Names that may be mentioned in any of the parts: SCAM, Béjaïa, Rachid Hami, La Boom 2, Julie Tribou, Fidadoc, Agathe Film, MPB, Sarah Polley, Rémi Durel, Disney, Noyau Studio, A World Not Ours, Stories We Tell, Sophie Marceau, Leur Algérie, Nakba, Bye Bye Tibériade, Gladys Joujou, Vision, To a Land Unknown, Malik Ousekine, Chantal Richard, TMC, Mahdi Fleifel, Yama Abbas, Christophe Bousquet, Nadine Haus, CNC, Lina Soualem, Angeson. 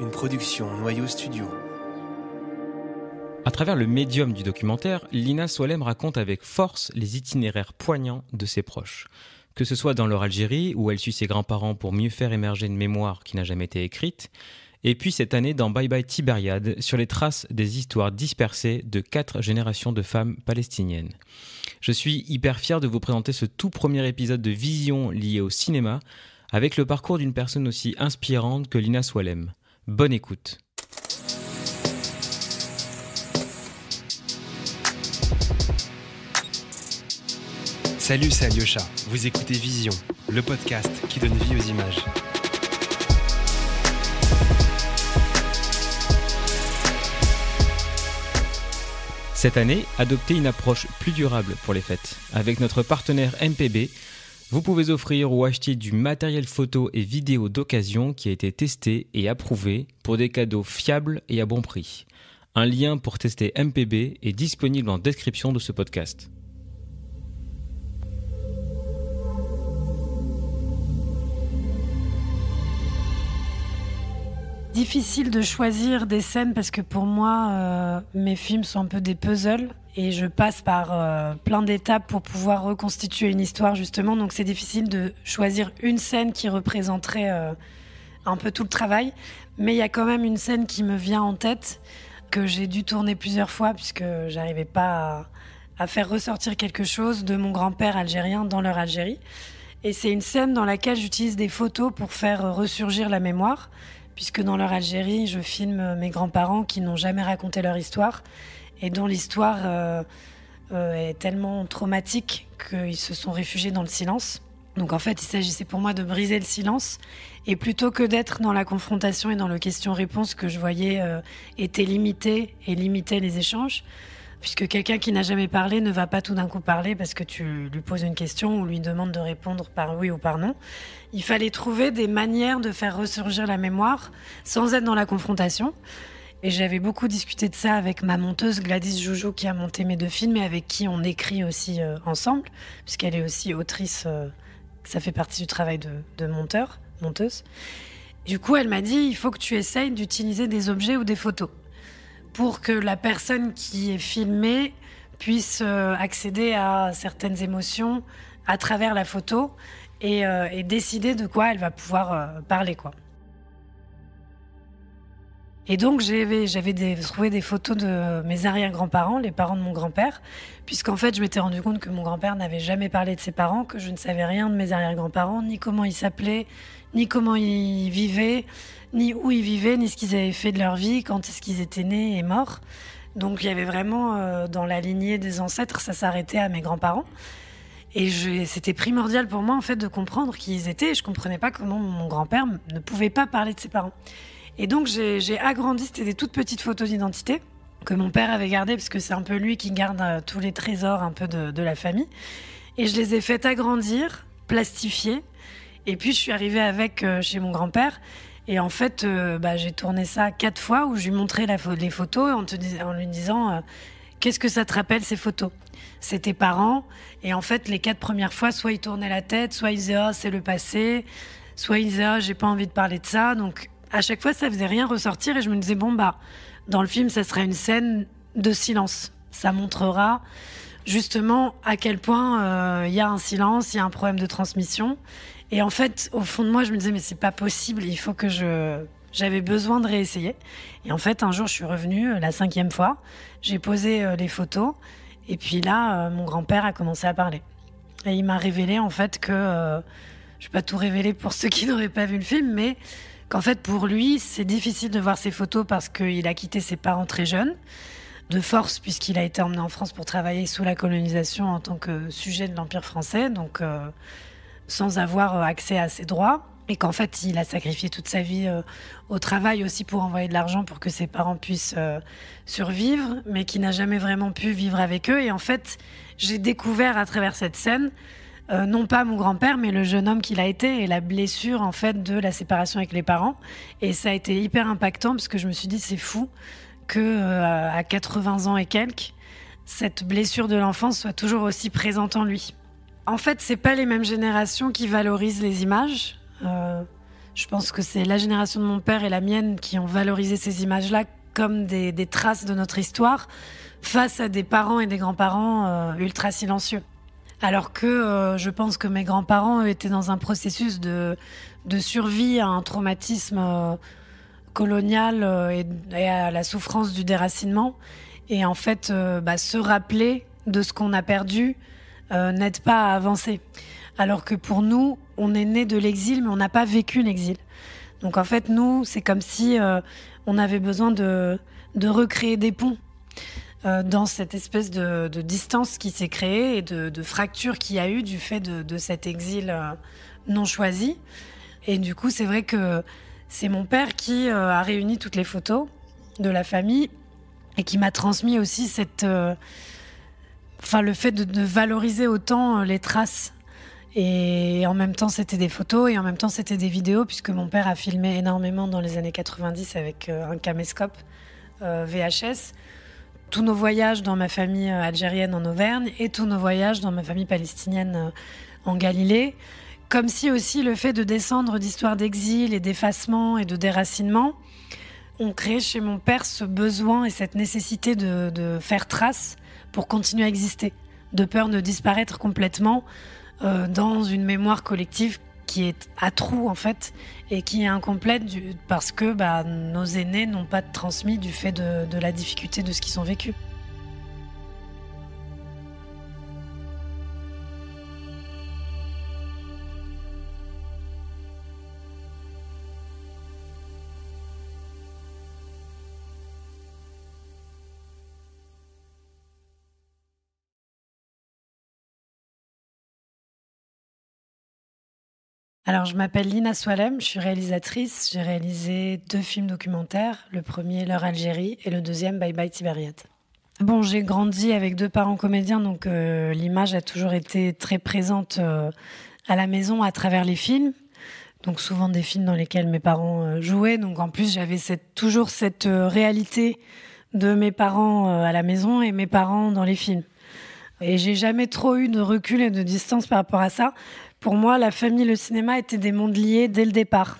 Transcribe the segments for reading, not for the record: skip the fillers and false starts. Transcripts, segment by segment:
une production Noyau Studio. À travers le médium du documentaire, Lina Soualem raconte avec force les itinéraires poignants de ses proches. Que ce soit dans Leur Algérie, où elle suit ses grands-parents pour mieux faire émerger une mémoire qui n'a jamais été écrite, et puis cette année dans Bye Bye Tibériade, sur les traces des histoires dispersées de 4 générations de femmes palestiniennes. Je suis hyper fier de vous présenter ce tout premier épisode de Vision lié au cinéma, avec le parcours d'une personne aussi inspirante que Lina Soualem. Bonne écoute. Salut, c'est Alyosha. Vous écoutez Vision, le podcast qui donne vie aux images. Cette année, adoptez une approche plus durable pour les fêtes. Avec notre partenaire MPB, vous pouvez offrir ou acheter du matériel photo et vidéo d'occasion qui a été testé et approuvé pour des cadeaux fiables et à bon prix. Un lien pour tester MPB est disponible en description de ce podcast. Difficile de choisir des scènes parce que pour moi, mes films sont un peu des puzzles et je passe par plein d'étapes pour pouvoir reconstituer une histoire justement. Donc c'est difficile de choisir une scène qui représenterait un peu tout le travail. Mais il y a quand même une scène qui me vient en tête que j'ai dû tourner plusieurs fois puisque j'arrivais pas à faire ressortir quelque chose de mon grand-père algérien dans Leur Algérie. Et c'est une scène dans laquelle j'utilise des photos pour faire ressurgir la mémoire. Puisque dans Leur Algérie, je filme mes grands-parents qui n'ont jamais raconté leur histoire et dont l'histoire est tellement traumatique qu'ils se sont réfugiés dans le silence. Donc en fait, il s'agissait pour moi de briser le silence et plutôt que d'être dans la confrontation et dans le question-réponse que je voyais était limitée et limitait les échanges, puisque quelqu'un qui n'a jamais parlé ne va pas tout d'un coup parler parce que tu lui poses une question ou lui demandes de répondre par oui ou par non. Il fallait trouver des manières de faire ressurgir la mémoire sans être dans la confrontation. Et j'avais beaucoup discuté de ça avec ma monteuse Gladys Joujou qui a monté mes 2 films et avec qui on écrit aussi ensemble, puisqu'elle est aussi autrice, ça fait partie du travail de monteur, monteuse. Du coup, elle m'a dit, il faut que tu essayes d'utiliser des objets ou des photos pour que la personne qui est filmée puisse accéder à certaines émotions à travers la photo. Et décider de quoi elle va pouvoir parler, quoi. Et donc, j'avais trouvé des photos de mes arrière-grands-parents, les parents de mon grand-père, puisqu'en fait, je m'étais rendu compte que mon grand-père n'avait jamais parlé de ses parents, que je ne savais rien de mes arrière-grands-parents, ni comment ils s'appelaient, ni comment ils vivaient, ni où ils vivaient, ni ce qu'ils avaient fait de leur vie, quand est-ce qu'ils étaient nés et morts. Donc, il y avait vraiment, dans la lignée des ancêtres, ça s'arrêtait à mes grands-parents. Et c'était primordial pour moi en fait de comprendre qui ils étaient. Et je comprenais pas comment mon grand-père ne pouvait pas parler de ses parents. Et donc j'ai agrandi, c'était des toutes petites photos d'identité que mon père avait gardées parce que c'est un peu lui qui garde tous les trésors un peu de la famille. Et je les ai faites agrandir, plastifier. Et puis je suis arrivée avec chez mon grand-père. Et en fait, j'ai tourné ça 4 fois où je lui montrais les photos en lui disant qu'est-ce que ça te rappelle ces photos ? C'est tes parents. Et en fait, les 4 premières fois, soit ils tournaient la tête, soit ils disaient « Ah, c'est le passé », soit ils disaient « Ah, j'ai pas envie de parler de ça ». Donc, à chaque fois, ça faisait rien ressortir. Et je me disais « Bon, dans le film, ça sera une scène de silence. Ça montrera justement à quel point il y a un silence, il y a un problème de transmission. » Et en fait, au fond de moi, je me disais « Mais c'est pas possible, il faut que je... » J'avais besoin de réessayer. Et en fait, un jour, je suis revenue, la 5e fois, j'ai posé les photos. Et puis là, mon grand-père a commencé à parler. Et il m'a révélé en fait que, je ne vais pas tout révéler pour ceux qui n'auraient pas vu le film, mais qu'en fait pour lui, c'est difficile de voir ses photos parce qu'il a quitté ses parents très jeunes, de force puisqu'il a été emmené en France pour travailler sous la colonisation en tant que sujet de l'Empire français, donc sans avoir accès à ses droits. Et qu'en fait, il a sacrifié toute sa vie au travail aussi pour envoyer de l'argent pour que ses parents puissent survivre, mais qu'il n'a jamais vraiment pu vivre avec eux. Et en fait, j'ai découvert à travers cette scène, non pas mon grand-père, mais le jeune homme qu'il a été et la blessure en fait de la séparation avec les parents. Et ça a été hyper impactant parce que je me suis dit, c'est fou que à 80 ans et quelques, cette blessure de l'enfance soit toujours aussi présente en lui. En fait, c'est pas les mêmes générations qui valorisent les images. Je pense que c'est la génération de mon père et la mienne qui ont valorisé ces images-là comme des traces de notre histoire face à des parents et des grands-parents ultra silencieux. Alors que je pense que mes grands-parents étaient dans un processus de survie à un traumatisme colonial et à la souffrance du déracinement. Et en fait, se rappeler de ce qu'on a perdu n'aide pas à avancer. Alors que pour nous, on est né de l'exil, mais on n'a pas vécu l'exil. Donc en fait, nous, c'est comme si on avait besoin de recréer des ponts dans cette espèce de distance qui s'est créée et de fracture qu'il y a eu du fait de cet exil non choisi. Et du coup, c'est vrai que c'est mon père qui a réuni toutes les photos de la famille et qui m'a transmis aussi cette, le fait de valoriser autant les traces. Et en même temps, c'était des photos et en même temps, c'était des vidéos, puisque mon père a filmé énormément dans les années 90 avec un caméscope VHS. Tous nos voyages dans ma famille algérienne en Auvergne et tous nos voyages dans ma famille palestinienne en Galilée. Comme si aussi le fait de descendre d'histoire d'exil et d'effacement et de déracinement, on crée chez mon père ce besoin et cette nécessité de faire trace pour continuer à exister, de peur de disparaître complètement dans une mémoire collective qui est à trous en fait et qui est incomplète parce que nos aînés n'ont pas transmis du fait de la difficulté de ce qu'ils ont vécu. Alors, je m'appelle Lina Soualem, je suis réalisatrice. J'ai réalisé 2 films documentaires, le premier Leur Algérie et le deuxième Bye Bye Tibériade. Bon, j'ai grandi avec 2 parents comédiens, donc l'image a toujours été très présente à la maison à travers les films. Donc souvent des films dans lesquels mes parents jouaient. Donc en plus, j'avais toujours cette réalité de mes parents à la maison et mes parents dans les films. Et j'ai jamais trop eu de recul et de distance par rapport à ça. Pour moi, la famille, le cinéma étaient des mondes liés dès le départ.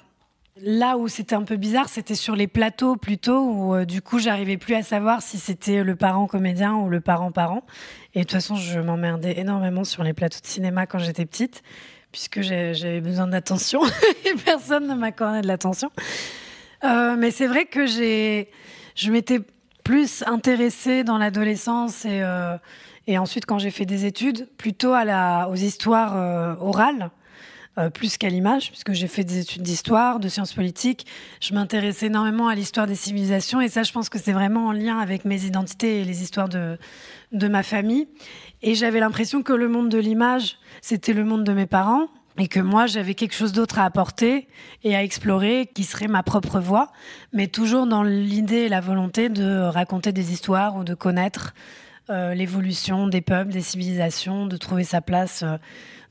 Là où c'était un peu bizarre, c'était sur les plateaux plutôt, où du coup, j'arrivais plus à savoir si c'était le parent comédien ou le parent-parent. Et de toute façon, je m'emmerdais énormément sur les plateaux de cinéma quand j'étais petite, puisque j'avais besoin d'attention et personne ne m'accordait de l'attention. Mais c'est vrai que je m'étais plus intéressée dans l'adolescence et ensuite, quand j'ai fait des études, plutôt aux histoires orales, plus qu'à l'image, puisque j'ai fait des études d'histoire, de sciences politiques. Je m'intéressais énormément à l'histoire des civilisations. Et ça, je pense que c'est vraiment en lien avec mes identités et les histoires de ma famille. Et j'avais l'impression que le monde de l'image, c'était le monde de mes parents. Et que moi, j'avais quelque chose d'autre à apporter et à explorer, qui serait ma propre voix. Mais toujours dans l'idée et la volonté de raconter des histoires ou de connaître l'évolution des peuples, des civilisations, de trouver sa place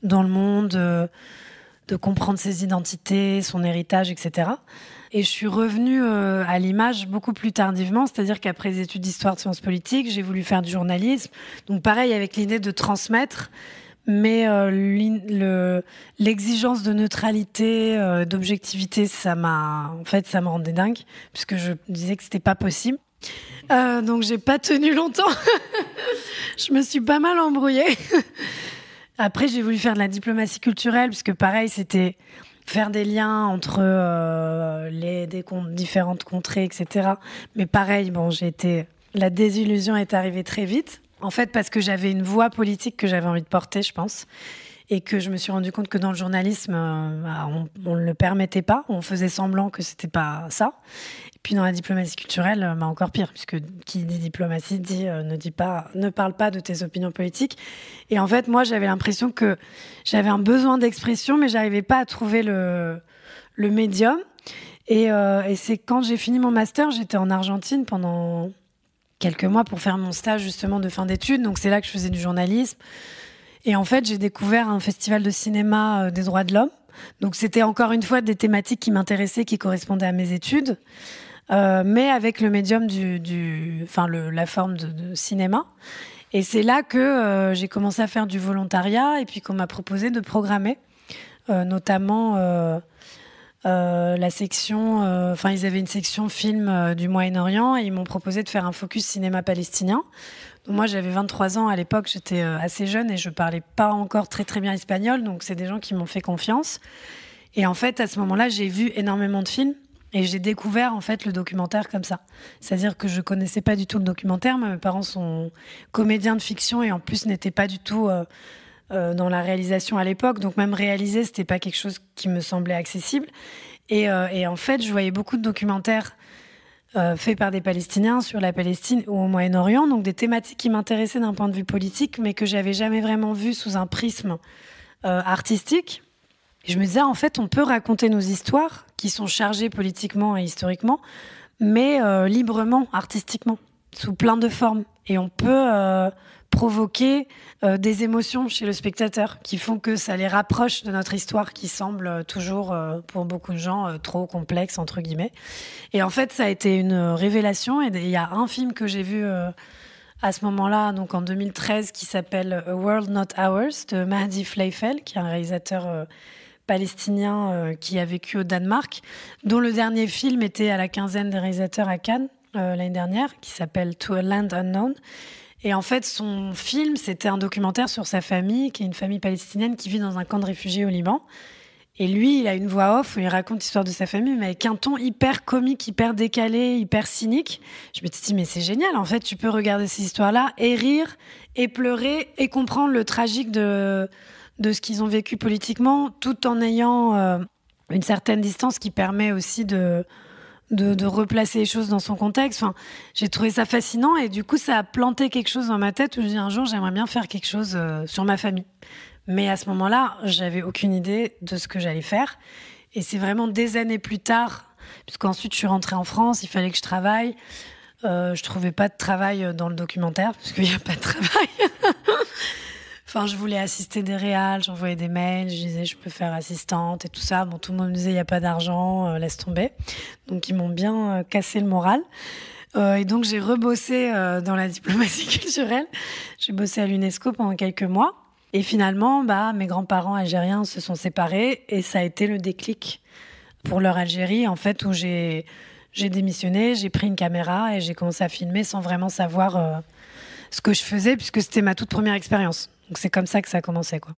dans le monde, de comprendre ses identités, son héritage, etc. Et je suis revenue à l'image beaucoup plus tardivement, c'est-à-dire qu'après les études d'histoire de sciences politiques, j'ai voulu faire du journalisme. Donc pareil, avec l'idée de transmettre, mais l'exigence de neutralité, d'objectivité, ça me rendait dingue, puisque je disais que c'était pas possible. Donc j'ai pas tenu longtemps. Je me suis pas mal embrouillée. Après, j'ai voulu faire de la diplomatie culturelle, parce que pareil, c'était faire des liens entre différentes contrées, etc. Mais pareil, bon, la désillusion est arrivée très vite. En fait, parce que j'avais une voix politique que j'avais envie de porter, je pense. Et que je me suis rendu compte que dans le journalisme, on ne le permettait pas. On faisait semblant que c'était pas ça. Et puis dans la diplomatie culturelle, encore pire, puisque qui dit diplomatie dit ne parle pas de tes opinions politiques. Et en fait, moi, j'avais l'impression que j'avais un besoin d'expression, mais j'arrivais pas à trouver le médium. Et c'est quand j'ai fini mon master, j'étais en Argentine pendant quelques mois pour faire mon stage justement de fin d'études. Donc c'est là que je faisais du journalisme. Et en fait, j'ai découvert un festival de cinéma des droits de l'homme. Donc, c'était encore une fois des thématiques qui m'intéressaient, qui correspondaient à mes études, mais avec le médium la forme de cinéma. Et c'est là que j'ai commencé à faire du volontariat et puis qu'on m'a proposé de programmer, notamment la section, enfin ils avaient une section film du Moyen-Orient et ils m'ont proposé de faire un focus cinéma palestinien. Donc moi j'avais 23 ans à l'époque, j'étais assez jeune et je parlais pas encore très bien espagnol, donc c'est des gens qui m'ont fait confiance. Et en fait à ce moment-là j'ai vu énormément de films et j'ai découvert en fait le documentaire comme ça. C'est-à-dire que je connaissais pas du tout le documentaire, mais mes parents sont comédiens de fiction et en plus n'étaient pas du tout dans la réalisation à l'époque, donc même réaliser c'était pas quelque chose qui me semblait accessible et en fait je voyais beaucoup de documentaires faits par des Palestiniens sur la Palestine ou au Moyen-Orient, donc des thématiques qui m'intéressaient d'un point de vue politique mais que j'avais jamais vraiment vu sous un prisme artistique. Et je me disais en fait on peut raconter nos histoires qui sont chargées politiquement et historiquement mais librement, artistiquement, sous plein de formes, et on peut provoquer des émotions chez le spectateur qui font que ça les rapproche de notre histoire qui semble toujours, pour beaucoup de gens, trop complexe, entre guillemets. Et en fait, ça a été une révélation. Et il y a un film que j'ai vu à ce moment-là, donc en 2013, qui s'appelle A World Not Ours, de Mahdi Fleifel, qui est un réalisateur palestinien qui a vécu au Danemark, dont le dernier film était à la quinzaine des réalisateurs à Cannes l'année dernière, qui s'appelle To a Land Unknown. Et en fait, son film, c'était un documentaire sur sa famille, qui est une famille palestinienne qui vit dans un camp de réfugiés au Liban. Et lui, il a une voix off où il raconte l'histoire de sa famille, mais avec un ton hyper comique, hyper décalé, hyper cynique. Je me suis dit, mais c'est génial, en fait, tu peux regarder ces histoires-là et rire, et pleurer, et comprendre le tragique de ce qu'ils ont vécu politiquement, tout en ayant une certaine distance qui permet aussi de replacer les choses dans son contexte. Enfin, j'ai trouvé ça fascinant et du coup, ça a planté quelque chose dans ma tête où je dis un jour, j'aimerais bien faire quelque chose sur ma famille. Mais à ce moment-là, j'avais aucune idée de ce que j'allais faire. Et c'est vraiment des années plus tard, puisqu'ensuite, je suis rentrée en France, il fallait que je travaille. Je trouvais pas de travail dans le documentaire, parce qu'il n'y a pas de travail. Enfin, je voulais assister des réals, j'envoyais des mails, je disais je peux faire assistante et tout ça. Bon, tout le monde me disait il n'y a pas d'argent, laisse tomber. Donc ils m'ont bien cassé le moral. Et donc j'ai rebossé dans la diplomatie culturelle. J'ai bossé à l'UNESCO pendant quelques mois. Et finalement, bah, mes grands-parents algériens se sont séparés et ça a été le déclic pour Leur Algérie, en fait, où j'ai démissionné, j'ai pris une caméra et j'ai commencé à filmer sans vraiment savoir ce que je faisais, puisque c'était ma toute première expérience. Donc c'est comme ça que ça a commencé, quoi.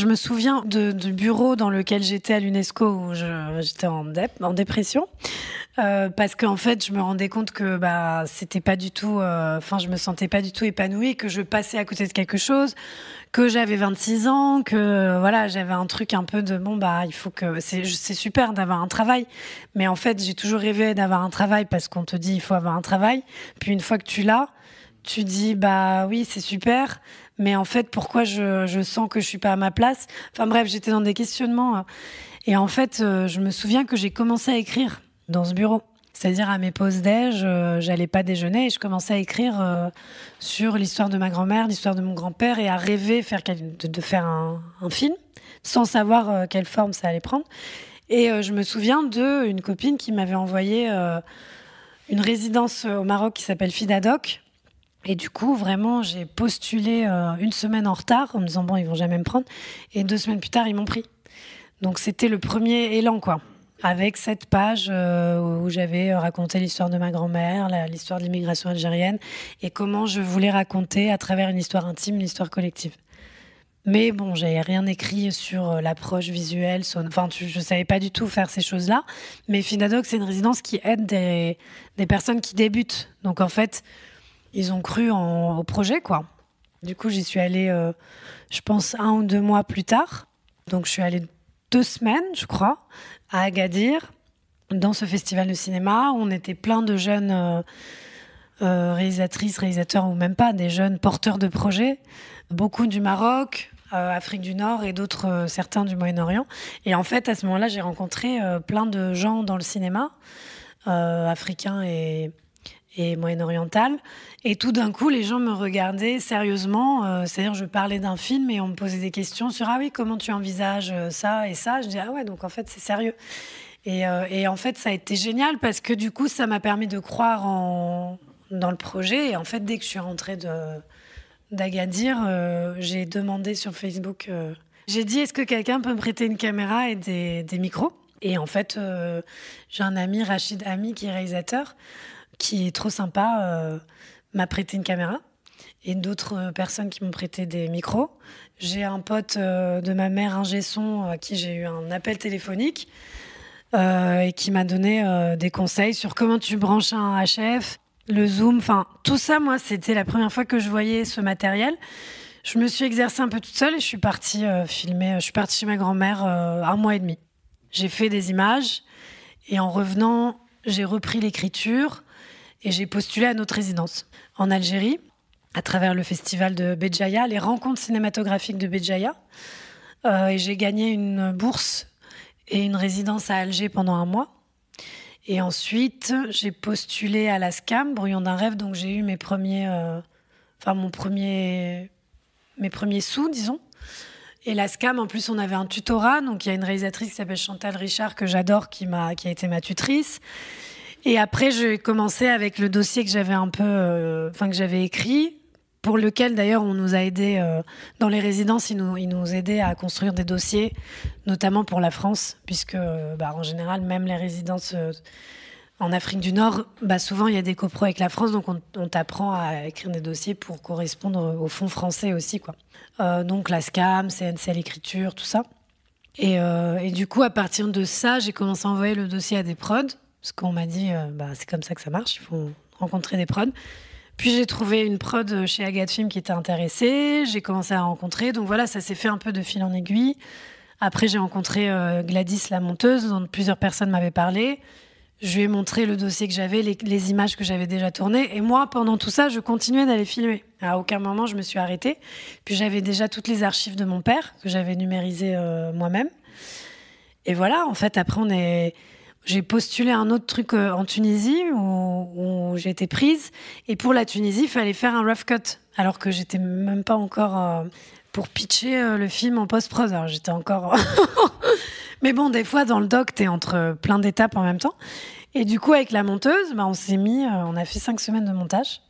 Je me souviens du bureau dans lequel j'étais à l'UNESCO, où j'étais en dépression, parce qu'en fait, je me rendais compte que bah, c'était pas du tout, enfin, je me sentais pas du tout épanouie, que je passais à côté de quelque chose, que j'avais 26 ans, que voilà, j'avais un truc un peu de bon, bah, il faut que. C'est super d'avoir un travail, mais en fait, j'ai toujours rêvé d'avoir un travail parce qu'on te dit il faut avoir un travail, puis une fois que tu l'as, tu dis bah oui, c'est super. Mais en fait, pourquoi je sens que je suis pas à ma place? Enfin bref, j'étais dans des questionnements. Et en fait, je me souviens que j'ai commencé à écrire dans ce bureau. C'est-à-dire à mes pauses déj, j'allais pas déjeuner et je commençais à écrire sur l'histoire de ma grand-mère, l'histoire de mon grand-père et à rêver de faire un film sans savoir quelle forme ça allait prendre. Et je me souviens d'une copine qui m'avait envoyé une résidence au Maroc qui s'appelle Fidadoc. Et du coup, vraiment, j'ai postulé une semaine en retard en me disant « bon, ils vont jamais me prendre ». Et 2 semaines plus tard, ils m'ont pris. Donc, c'était le premier élan, quoi. Avec 7 pages où j'avais raconté l'histoire de ma grand-mère, l'histoire de l'immigration algérienne et comment je voulais raconter à travers une histoire intime, une histoire collective. Mais bon, j'avais rien écrit sur l'approche visuelle, enfin, je savais pas du tout faire ces choses-là. Mais Fidadoc, c'est une résidence qui aide des personnes qui débutent. Donc, en fait... ils ont cru au projet, quoi. Du coup, j'y suis allée, je pense, 1 ou 2 mois plus tard. Donc, je suis allée 2 semaines, je crois, à Agadir, dans ce festival de cinéma. On était plein de jeunes réalisatrices, réalisateurs, ou même pas, des jeunes porteurs de projets. Beaucoup du Maroc, Afrique du Nord et d'autres, certains du Moyen-Orient. Et en fait, à ce moment-là, j'ai rencontré plein de gens dans le cinéma, africains et moyen-orientale. Et tout d'un coup, les gens me regardaient sérieusement. C'est-à-dire, je parlais d'un film et on me posait des questions sur « ah oui, comment tu envisages ça et ça ?» Je dis « ah ouais, donc en fait, c'est sérieux. » et en fait, ça a été génial parce que du coup, ça m'a permis de croire dans le projet. Et en fait, dès que je suis rentrée d'Agadir, j'ai demandé sur Facebook J'ai dit, est-ce que quelqu'un peut me prêter une caméra et des micros ? Et en fait, j'ai un ami, Rachid Hami, qui est réalisateur, qui est trop sympa, m'a prêté une caméra. Et d'autres personnes qui m'ont prêté des micros. J'ai un pote de ma mère, Angeson, à qui j'ai eu un appel téléphonique et qui m'a donné des conseils sur comment tu branches un HF, le zoom, enfin tout ça. Moi, c'était la première fois que je voyais ce matériel. Je me suis exercée un peu toute seule et je suis partie filmer. Je suis partie chez ma grand-mère 1 mois et demi. J'ai fait des images et en revenant, j'ai repris l'écriture et j'ai postulé à notre résidence en Algérie, à travers le festival de Béjaïa, les rencontres cinématographiques de Béjaïa. Et j'ai gagné une bourse et une résidence à Alger pendant 1 mois. Et ensuite, j'ai postulé à la SCAM, Brouillon d'un rêve, donc j'ai eu mes premiers, mes premiers sous, disons. Et la SCAM, en plus, on avait un tutorat. Donc il y a une réalisatrice qui s'appelle Chantal Richard, que j'adore, qui a été ma tutrice. Et après, j'ai commencé avec le dossier que j'avais un peu, que j'avais écrit, pour lequel d'ailleurs on nous a aidés dans les résidences, ils nous aidaient à construire des dossiers, notamment pour la France, puisque en général, même les résidences en Afrique du Nord, souvent il y a des copros avec la France, donc on t'apprend à écrire des dossiers pour correspondre au fonds français aussi, quoi. Donc la SCAM, CNC, l'écriture, tout ça. Et du coup, à partir de ça, j'ai commencé à envoyer le dossier à des prods, parce qu'on m'a dit, c'est comme ça que ça marche, il faut rencontrer des prods. Puis j'ai trouvé une prod chez Agathe Film qui était intéressée, j'ai commencé à rencontrer. Donc voilà, ça s'est fait un peu de fil en aiguille. Après, j'ai rencontré Gladys, la monteuse, dont plusieurs personnes m'avaient parlé. Je lui ai montré le dossier que j'avais, les images que j'avais déjà tournées. Et moi, pendant tout ça, je continuais d'aller filmer. À aucun moment, je me suis arrêtée. Puis j'avais déjà toutes les archives de mon père, que j'avais numérisées moi-même. Et voilà, en fait, après, j'ai postulé un autre truc en Tunisie où j'ai été prise. Et pour la Tunisie, il fallait faire un rough cut. Alors que j'étais même pas encore pour pitcher le film en post-prod. Alors j'étais encore... Mais bon, des fois, dans le doc, t'es entre plein d'étapes en même temps. Et du coup, avec la monteuse, on a fait 5 semaines de montage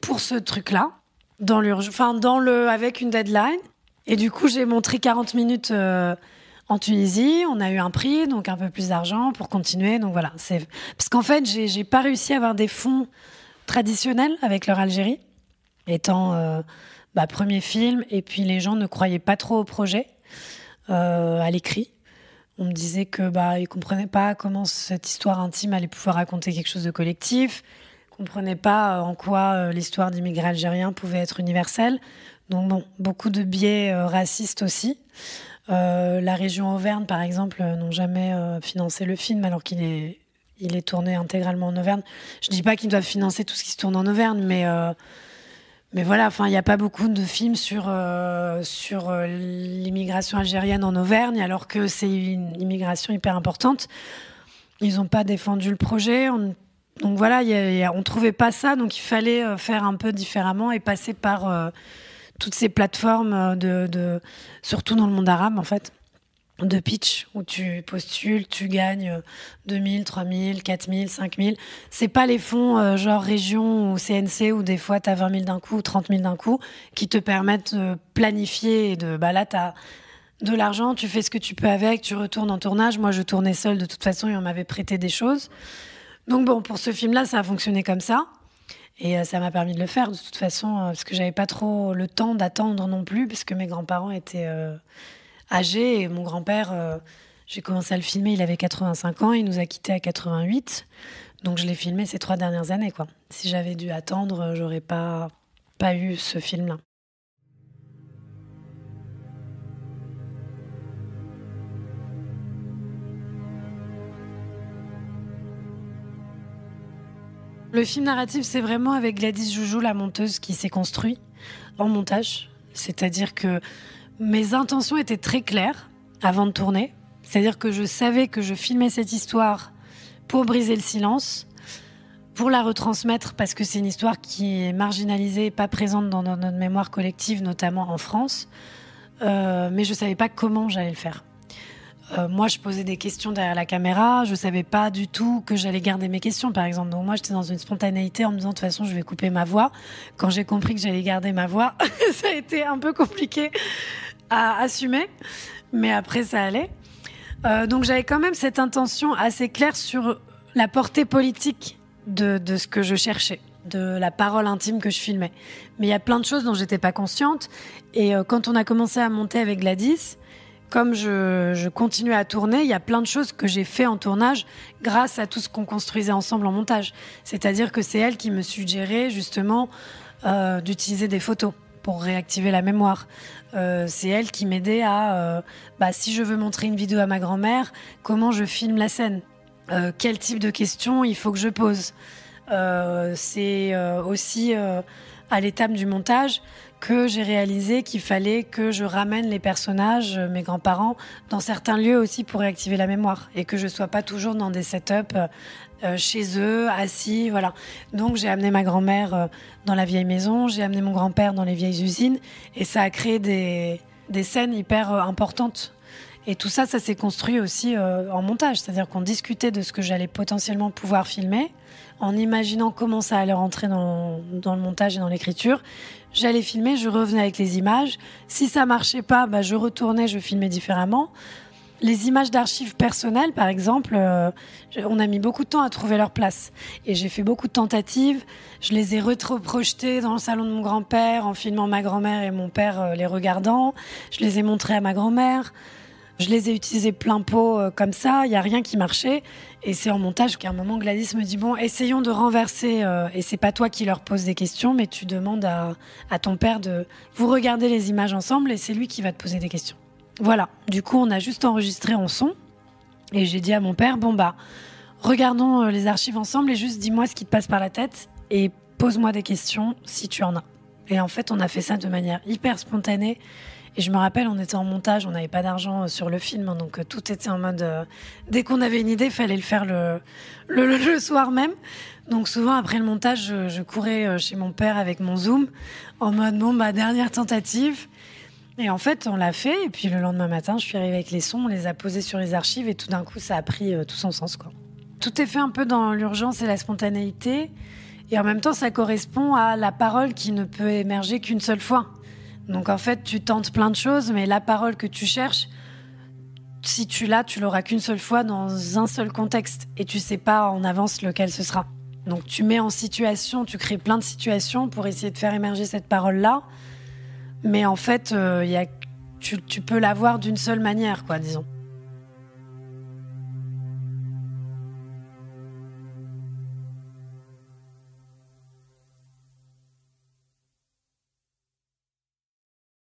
pour ce truc-là, avec une deadline. Et du coup, j'ai montré 40 minutes... en Tunisie, on a eu un prix, donc un peu plus d'argent pour continuer. Donc voilà, parce qu'en fait, j'ai pas réussi à avoir des fonds traditionnels avec Leur Algérie, étant premier film, et puis les gens ne croyaient pas trop au projet, à l'écrit. On me disait qu'ils ne comprenaient pas comment cette histoire intime allait pouvoir raconter quelque chose de collectif, ne comprenaient pas en quoi l'histoire d'immigrés algériens pouvait être universelle. Donc bon, beaucoup de biais racistes aussi. La région Auvergne, par exemple, n'ont jamais financé le film, alors qu'il est tourné intégralement en Auvergne. Je ne dis pas qu'ils doivent financer tout ce qui se tourne en Auvergne, mais voilà, il n'y a pas beaucoup de films sur l'immigration algérienne en Auvergne, alors que c'est une immigration hyper importante. Ils n'ont pas défendu le projet. Donc voilà, on ne trouvait pas ça, donc il fallait faire un peu différemment et passer par... toutes ces plateformes, surtout dans le monde arabe, en fait, de pitch, où tu postules, tu gagnes 2000, 3000, 4000, 5000. C'est pas les fonds genre région ou CNC, où des fois, tu as 20 000 d'un coup, 30 000 d'un coup, qui te permettent de planifier. Là, tu as de l'argent, tu fais ce que tu peux avec, tu retournes en tournage. Moi, je tournais seule, de toute façon, et on m'avait prêté des choses. Donc bon, pour ce film-là, ça a fonctionné comme ça. Et ça m'a permis de le faire, de toute façon, parce que j'avais pas trop le temps d'attendre non plus, parce que mes grands-parents étaient âgés. Et mon grand-père, j'ai commencé à le filmer, il avait 85 ans, il nous a quittés à 88. Donc je l'ai filmé ces 3 dernières années, quoi. Si j'avais dû attendre, j'aurais pas eu ce film-là. Le film narratif, c'est vraiment avec Gladys Joujou, la monteuse, qui s'est construit en montage. C'est-à-dire que mes intentions étaient très claires avant de tourner. C'est-à-dire que je savais que je filmais cette histoire pour briser le silence, pour la retransmettre, parce que c'est une histoire qui est marginalisée et pas présente dans notre mémoire collective, notamment en France. Mais je ne savais pas comment j'allais le faire. Moi, je posais des questions derrière la caméra. Je ne savais pas du tout que j'allais garder mes questions, par exemple. Donc moi, j'étais dans une spontanéité en me disant, de toute façon, je vais couper ma voix. Quand j'ai compris que j'allais garder ma voix, ça a été un peu compliqué à assumer, mais après ça allait. Donc j'avais quand même cette intention assez claire sur la portée politique de ce que je cherchais, de la parole intime que je filmais. Mais il y a plein de choses dont j'étais pas consciente. Et quand on a commencé à monter avec Gladys, comme je continuais à tourner, il y a plein de choses que j'ai fait en tournage grâce à tout ce qu'on construisait ensemble en montage. C'est-à-dire que c'est elle qui me suggérait justement d'utiliser des photos pour réactiver la mémoire. C'est elle qui m'aidait à... si je veux montrer une vidéo à ma grand-mère, comment je filme la scène, quel type de questions il faut que je pose. C'est aussi à l'étape du montage que j'ai réalisé qu'il fallait que je ramène les personnages, mes grands-parents, dans certains lieux aussi pour réactiver la mémoire et que je ne sois pas toujours dans des setups chez eux, assis, voilà. Donc j'ai amené ma grand-mère dans la vieille maison, j'ai amené mon grand-père dans les vieilles usines et ça a créé des scènes hyper importantes. Et tout ça, ça s'est construit aussi en montage, c'est-à-dire qu'on discutait de ce que j'allais potentiellement pouvoir filmer, en imaginant comment ça allait rentrer dans le montage et dans l'écriture. J'allais filmer, je revenais avec les images. Si ça marchait pas, je retournais, je filmais différemment. Les images d'archives personnelles, par exemple, on a mis beaucoup de temps à trouver leur place. Et j'ai fait beaucoup de tentatives. Je les ai rétro-projetées dans le salon de mon grand-père, en filmant ma grand-mère et mon père les regardant. Je les ai montrées à ma grand-mère. Je les ai utilisées plein pot comme ça, il n'y a rien qui marchait. Et c'est en montage qu'à un moment, Gladys me dit « Bon, essayons de renverser. Et c'est pas toi qui leur poses des questions, mais tu demandes à ton père de vous regarder les images ensemble et c'est lui qui va te poser des questions. » Voilà, du coup, on a juste enregistré en son. Et j'ai dit à mon père « Bon, regardons les archives ensemble et juste dis-moi ce qui te passe par la tête et pose-moi des questions si tu en as. » Et en fait, on a fait ça de manière hyper spontanée. Et je me rappelle, on était en montage, on n'avait pas d'argent sur le film, donc tout était en mode... dès qu'on avait une idée, il fallait le faire le soir même. Donc souvent, après le montage, je courais chez mon père avec mon Zoom, en mode, dernière tentative. Et en fait, on l'a fait, et puis le lendemain matin, je suis arrivée avec les sons, on les a posés sur les archives, et tout d'un coup, ça a pris tout son sens, quoi. Tout est fait un peu dans l'urgence et la spontanéité, et en même temps, ça correspond à la parole qui ne peut émerger qu'une seule fois. Donc en fait, tu tentes plein de choses, mais la parole que tu cherches, si tu l'as, tu l'auras qu'une seule fois dans un seul contexte. Et tu sais pas en avance lequel ce sera. Donc tu mets en situation, tu crées plein de situations pour essayer de faire émerger cette parole-là. Mais en fait, tu peux l'avoir d'une seule manière, quoi, disons.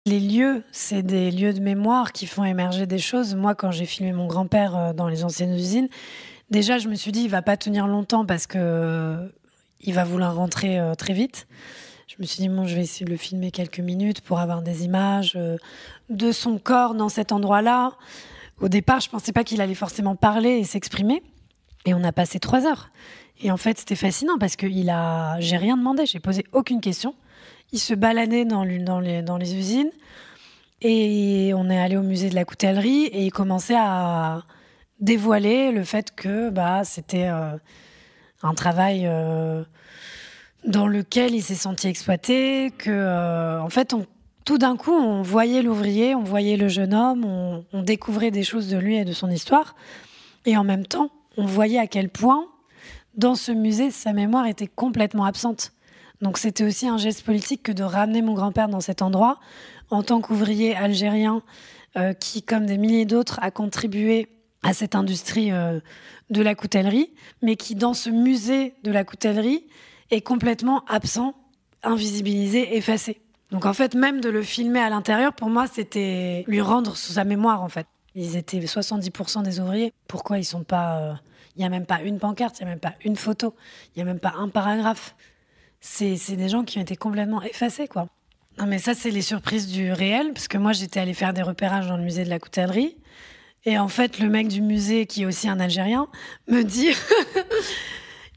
Les lieux, c'est des lieux de mémoire qui font émerger des choses. Moi, quand j'ai filmé mon grand-père dans les anciennes usines, déjà, je me suis dit, il va pas tenir longtemps parce que il va vouloir rentrer très vite. Je me suis dit, je vais essayer de le filmer quelques minutes pour avoir des images de son corps dans cet endroit-là. Au départ, je pensais pas qu'il allait forcément parler et s'exprimer. Et on a passé 3 heures. Et en fait, c'était fascinant parce que j'ai rien demandé, j'ai posé aucune question. Il se baladait dans les usines et on est allé au musée de la coutellerie et il commençait à dévoiler le fait que c'était un travail dans lequel il s'est senti exploité, que en fait tout d'un coup on voyait l'ouvrier, on voyait le jeune homme, on découvrait des choses de lui et de son histoire et en même temps on voyait à quel point dans ce musée sa mémoire était complètement absente. Donc c'était aussi un geste politique que de ramener mon grand-père dans cet endroit en tant qu'ouvrier algérien qui, comme des milliers d'autres, a contribué à cette industrie de la coutellerie, mais qui, dans ce musée de la coutellerie, est complètement absent, invisibilisé, effacé. Donc en fait, même de le filmer à l'intérieur, pour moi, c'était lui rendre sa mémoire, en fait. Ils étaient 70% des ouvriers. Pourquoi ils sont pas... Il n'y a même pas une pancarte, il n'y a même pas une photo, il n'y a même pas un paragraphe. C'est des gens qui ont été complètement effacés, quoi. Non, mais ça, c'est les surprises du réel, parce que moi, j'étais allée faire des repérages dans le musée de la coutellerie. Et en fait, le mec du musée, qui est aussi un Algérien, me dit...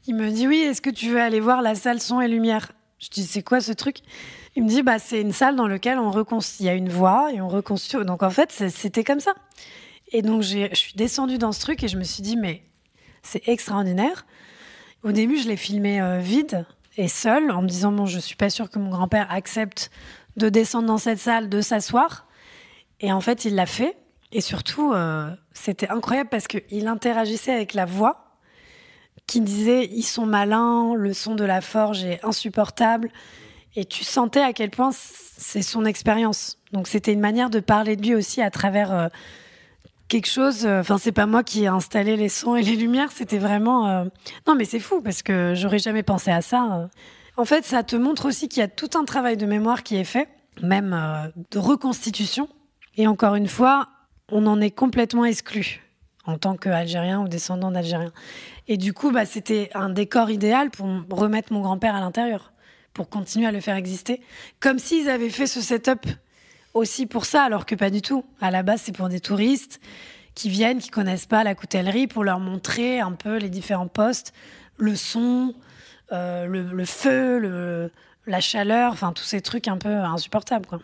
Il me dit, oui, est-ce que tu veux aller voir la salle son et lumière? Je dis, c'est quoi ce truc? Il me dit, c'est une salle dans laquelle il y a une voie et on reconstruit. Donc, en fait, c'était comme ça. Et donc, je suis descendue dans ce truc et je me suis dit, mais c'est extraordinaire. Au début, je l'ai filmé vide. Et seule, en me disant, je ne suis pas sûre que mon grand-père accepte de descendre dans cette salle, de s'asseoir. Et en fait, il l'a fait. Et surtout, c'était incroyable parce qu'il interagissait avec la voix qui disait « Ils sont malins, le son de la forge est insupportable ». Et tu sentais à quel point c'est son expérience. Donc, c'était une manière de parler de lui aussi à travers quelque chose. Enfin, c'est pas moi qui ai installé les sons et les lumières. C'était vraiment... Non, mais c'est fou parce que j'aurais jamais pensé à ça. En fait, ça te montre aussi qu'il y a tout un travail de mémoire qui est fait, même de reconstitution. Et encore une fois, on en est complètement exclu en tant qu'Algérien ou descendant d'Algérien. Et du coup, bah, c'était un décor idéal pour remettre mon grand-père à l'intérieur, pour continuer à le faire exister. Comme s'ils avaient fait ce setup aussi pour ça, alors que pas du tout. À la base, c'est pour des touristes qui viennent, qui connaissent pas la coutellerie, pour leur montrer un peu les différents postes, le son, le feu, la chaleur, enfin tous ces trucs un peu insupportables, quoi.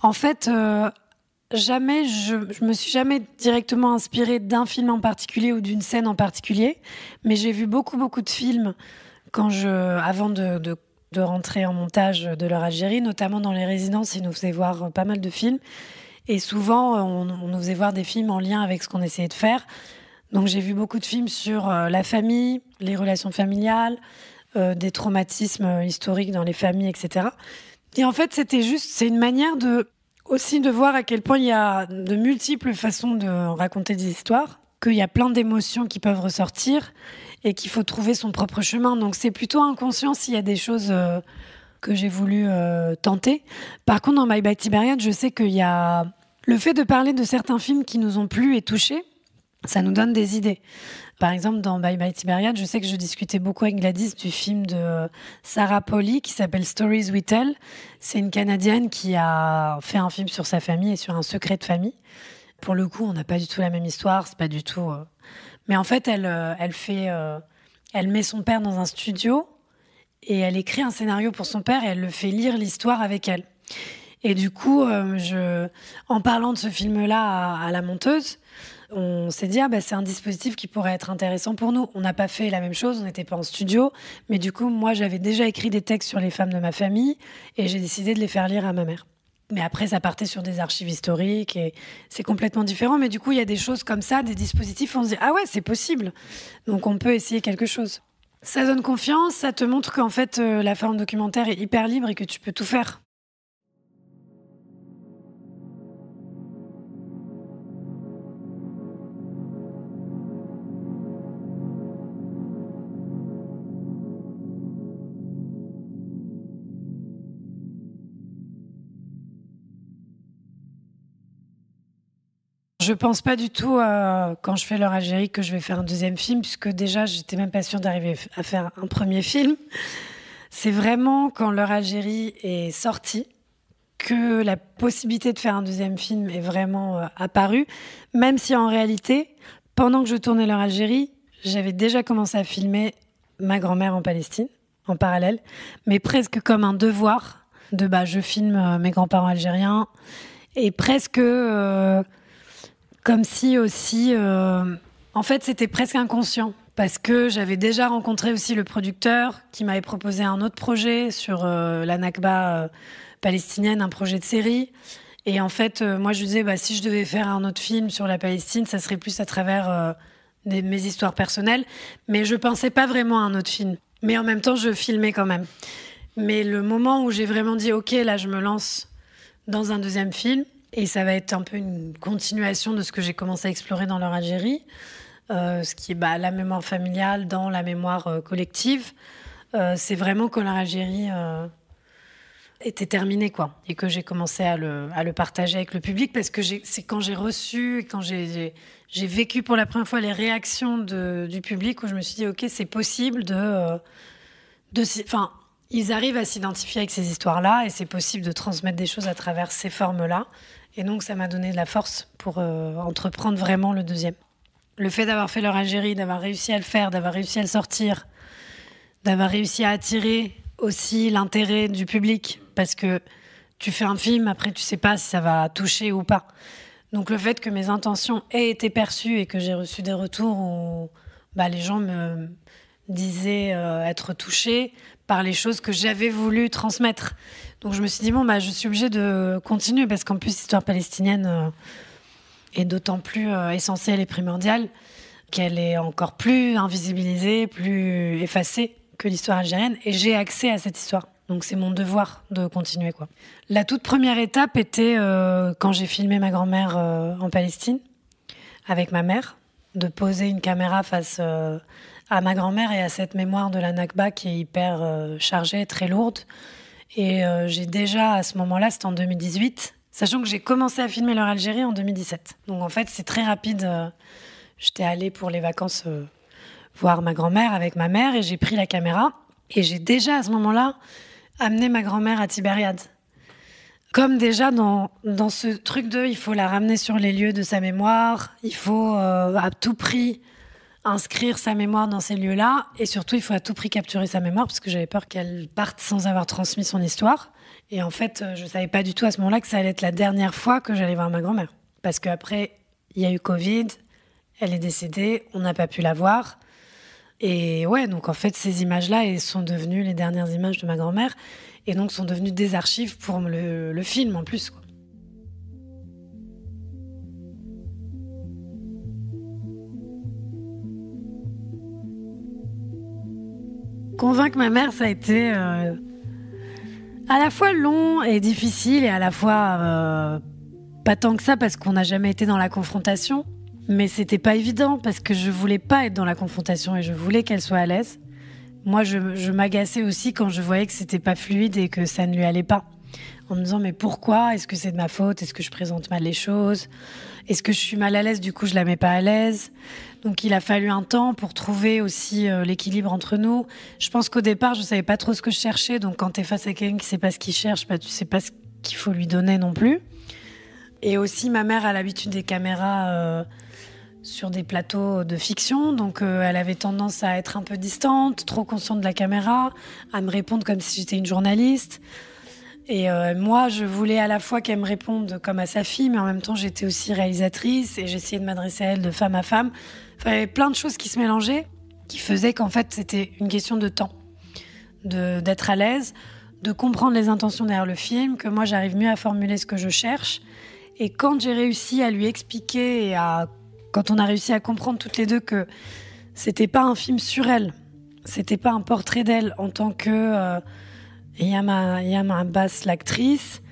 En fait, jamais je me suis jamais directement inspirée d'un film en particulier ou d'une scène en particulier, mais j'ai vu beaucoup de films quand avant de rentrer en montage de Leur Algérie, notamment dans les résidences, ils nous faisaient voir pas mal de films. Et souvent, on nous faisait voir des films en lien avec ce qu'on essayait de faire. Donc j'ai vu beaucoup de films sur la famille, les relations familiales, des traumatismes historiques dans les familles, etc. Et en fait, c'était juste, c'est une manière aussi de voir à quel point il y a de multiples façons de raconter des histoires, qu'il y a plein d'émotions qui peuvent ressortir et qu'il faut trouver son propre chemin. Donc c'est plutôt inconscient s'il y a des choses que j'ai voulu tenter. Par contre, dans Bye Bye Tibériade, je sais qu'il y a le fait de parler de certains films qui nous ont plu et touchés, ça nous donne des idées. Par exemple, dans Bye Bye Tibériade, je sais que je discutais beaucoup avec Gladys du film de Sarah Polley qui s'appelle Stories We Tell. C'est une Canadienne qui a fait un film sur sa famille et sur un secret de famille. Pour le coup, on n'a pas du tout la même histoire, c'est pas du tout... Mais en fait, elle met son père dans un studio et elle écrit un scénario pour son père et elle le fait lire l'histoire avec elle. Et du coup, en parlant de ce film-là à la monteuse, on s'est dit « Ah bah, c'est un dispositif qui pourrait être intéressant pour nous ». On n'a pas fait la même chose, on n'était pas en studio, mais du coup, moi, j'avais déjà écrit des textes sur les femmes de ma famille et j'ai décidé de les faire lire à ma mère. Mais après, ça partait sur des archives historiques et c'est complètement différent. Mais du coup, il y a des choses comme ça, des dispositifs, on se dit « Ah ouais, c'est possible !» Donc, on peut essayer quelque chose. Ça donne confiance, ça te montre qu'en fait, la forme documentaire est hyper libre et que tu peux tout faire. Je pense pas du tout, quand je fais Leur Algérie, que je vais faire un deuxième film, puisque déjà, j'étais même pas sûre d'arriver à faire un premier film. C'est vraiment quand Leur Algérie est sortie que la possibilité de faire un deuxième film est vraiment apparue, même si en réalité, pendant que je tournais Leur Algérie, j'avais déjà commencé à filmer ma grand-mère en Palestine, en parallèle, mais presque comme un devoir de bah, je filme mes grands-parents algériens, et presque... Comme si aussi... En fait, c'était presque inconscient. Parce que j'avais déjà rencontré aussi le producteur qui m'avait proposé un autre projet sur la Nakba palestinienne, un projet de série. Et en fait, moi, je lui disais, bah, si je devais faire un autre film sur la Palestine, ça serait plus à travers mes histoires personnelles. Mais je pensais pas vraiment à un autre film. Mais en même temps, je filmais quand même. Mais le moment où j'ai vraiment dit, OK, là, je me lance dans un deuxième film... Et ça va être un peu une continuation de ce que j'ai commencé à explorer dans Leur Algérie, ce qui est bah, la mémoire familiale dans la mémoire collective. C'est vraiment quand Leur Algérie était terminée, quoi, et que j'ai commencé à le partager avec le public, parce que c'est quand j'ai reçu, quand j'ai vécu pour la première fois les réactions du public, où je me suis dit, OK, c'est possible enfin, ils arrivent à s'identifier avec ces histoires-là, et c'est possible de transmettre des choses à travers ces formes-là. Et donc, ça m'a donné de la force pour entreprendre vraiment le deuxième. Le fait d'avoir fait Leur Algérie, d'avoir réussi à le faire, d'avoir réussi à le sortir, d'avoir réussi à attirer aussi l'intérêt du public, parce que tu fais un film, après tu sais pas si ça va toucher ou pas. Donc le fait que mes intentions aient été perçues et que j'ai reçu des retours où bah, les gens disait être touchée par les choses que j'avais voulu transmettre. Donc je me suis dit, bon, bah, je suis obligée de continuer, parce qu'en plus, l'histoire palestinienne est d'autant plus essentielle et primordiale qu'elle est encore plus invisibilisée, plus effacée que l'histoire algérienne. Et j'ai accès à cette histoire. Donc c'est mon devoir de continuer, quoi. La toute première étape était quand j'ai filmé ma grand-mère en Palestine avec ma mère, de poser une caméra face à ma grand-mère et à cette mémoire de la Nakba qui est hyper chargée, très lourde. Et j'ai déjà, à ce moment-là, c'était en 2018, sachant que j'ai commencé à filmer Leur Algérie en 2017. Donc en fait, c'est très rapide. J'étais allée pour les vacances voir ma grand-mère avec ma mère et j'ai pris la caméra. Et j'ai déjà, à ce moment-là, amené ma grand-mère à Tibériade. Comme déjà dans ce truc de, il faut la ramener sur les lieux de sa mémoire, il faut à tout prix inscrire sa mémoire dans ces lieux-là, et surtout, il faut à tout prix capturer sa mémoire, parce que j'avais peur qu'elle parte sans avoir transmis son histoire. Et en fait, je ne savais pas du tout à ce moment-là que ça allait être la dernière fois que j'allais voir ma grand-mère. Parce qu'après, il y a eu Covid, elle est décédée, on n'a pas pu la voir. Et ouais, donc en fait, ces images-là sont devenues les dernières images de ma grand-mère, et donc sont devenues des archives pour le film en plus, quoi. Convaincre ma mère, ça a été à la fois long et difficile, et à la fois pas tant que ça, parce qu'on n'a jamais été dans la confrontation. Mais c'était pas évident, parce que je voulais pas être dans la confrontation et je voulais qu'elle soit à l'aise. Moi, je m'agaçais aussi quand je voyais que c'était pas fluide et que ça ne lui allait pas. En me disant, mais pourquoi? Est-ce que c'est de ma faute? Est-ce que je présente mal les choses? Est-ce que je suis mal à l'aise? Du coup, je la mets pas à l'aise. Donc, il a fallu un temps pour trouver aussi l'équilibre entre nous. Je pense qu'au départ, je savais pas trop ce que je cherchais. Donc, quand t'es face à quelqu'un qui sait pas ce qu'il cherche, bah, tu sais pas ce qu'il faut lui donner non plus. Et aussi, ma mère a l'habitude des caméras sur des plateaux de fiction, donc elle avait tendance à être un peu distante, trop consciente de la caméra, à me répondre comme si j'étais une journaliste. Et moi, je voulais à la fois qu'elle me réponde comme à sa fille, mais en même temps, j'étais aussi réalisatrice et j'essayais de m'adresser à elle de femme à femme. Enfin, il y avait plein de choses qui se mélangeaient, qui faisaient qu'en fait, c'était une question de temps, d'être à l'aise, de comprendre les intentions derrière le film, que moi, j'arrive mieux à formuler ce que je cherche. Et quand j'ai réussi à lui expliquer et quand on a réussi à comprendre toutes les deux que c'était pas un film sur elle, c'était pas un portrait d'elle en tant que Yama Abbas, l'actrice,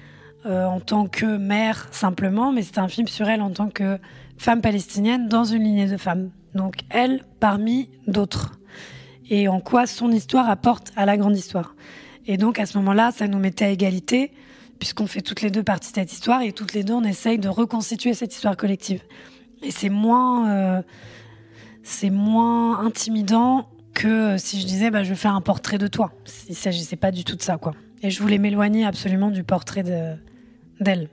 en tant que mère simplement, mais c'était un film sur elle en tant que femme palestinienne dans une lignée de femmes. Donc elle parmi d'autres. Et en quoi son histoire apporte à la grande histoire. Et donc à ce moment-là, ça nous mettait à égalité, puisqu'on fait toutes les deux partie de cette histoire et toutes les deux on essaye de reconstituer cette histoire collective. Et c'est moins intimidant que si je disais bah, « je vais faire un portrait de toi ». Il ne s'agissait pas du tout de ça, quoi. Et je voulais m'éloigner absolument du portrait d'elle.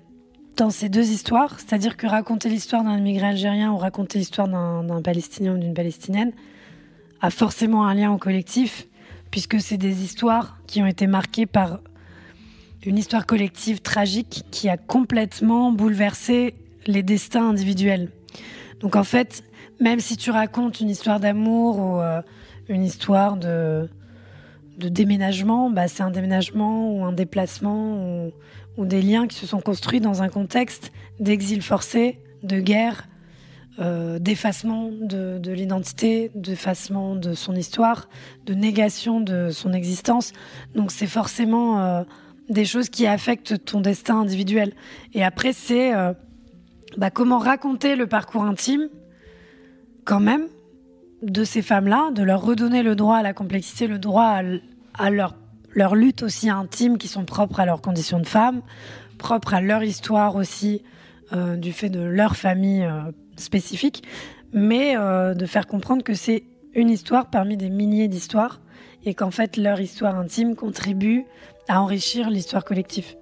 Dans ces deux histoires, c'est-à-dire que raconter l'histoire d'un immigré algérien ou raconter l'histoire d'un Palestinien ou d'une Palestinienne a forcément un lien au collectif, puisque c'est des histoires qui ont été marquées par une histoire collective tragique qui a complètement bouleversé les destins individuels. Donc en fait, même si tu racontes une histoire d'amour ou une histoire de déménagement, bah, c'est un déménagement ou un déplacement ou des liens qui se sont construits dans un contexte d'exil forcé, de guerre, d'effacement de l'identité, d'effacement de son histoire, de négation de son existence. Donc c'est forcément des choses qui affectent ton destin individuel. Et après, c'est bah, comment raconter le parcours intime, quand même, de ces femmes-là, de leur redonner le droit à la complexité, le droit à leur lutte aussi intime, qui sont propres à leurs conditions de femmes, propres à leur histoire aussi, du fait de leur famille spécifique, mais de faire comprendre que c'est une histoire parmi des milliers d'histoires, et qu'en fait, leur histoire intime contribue à enrichir l'histoire collective.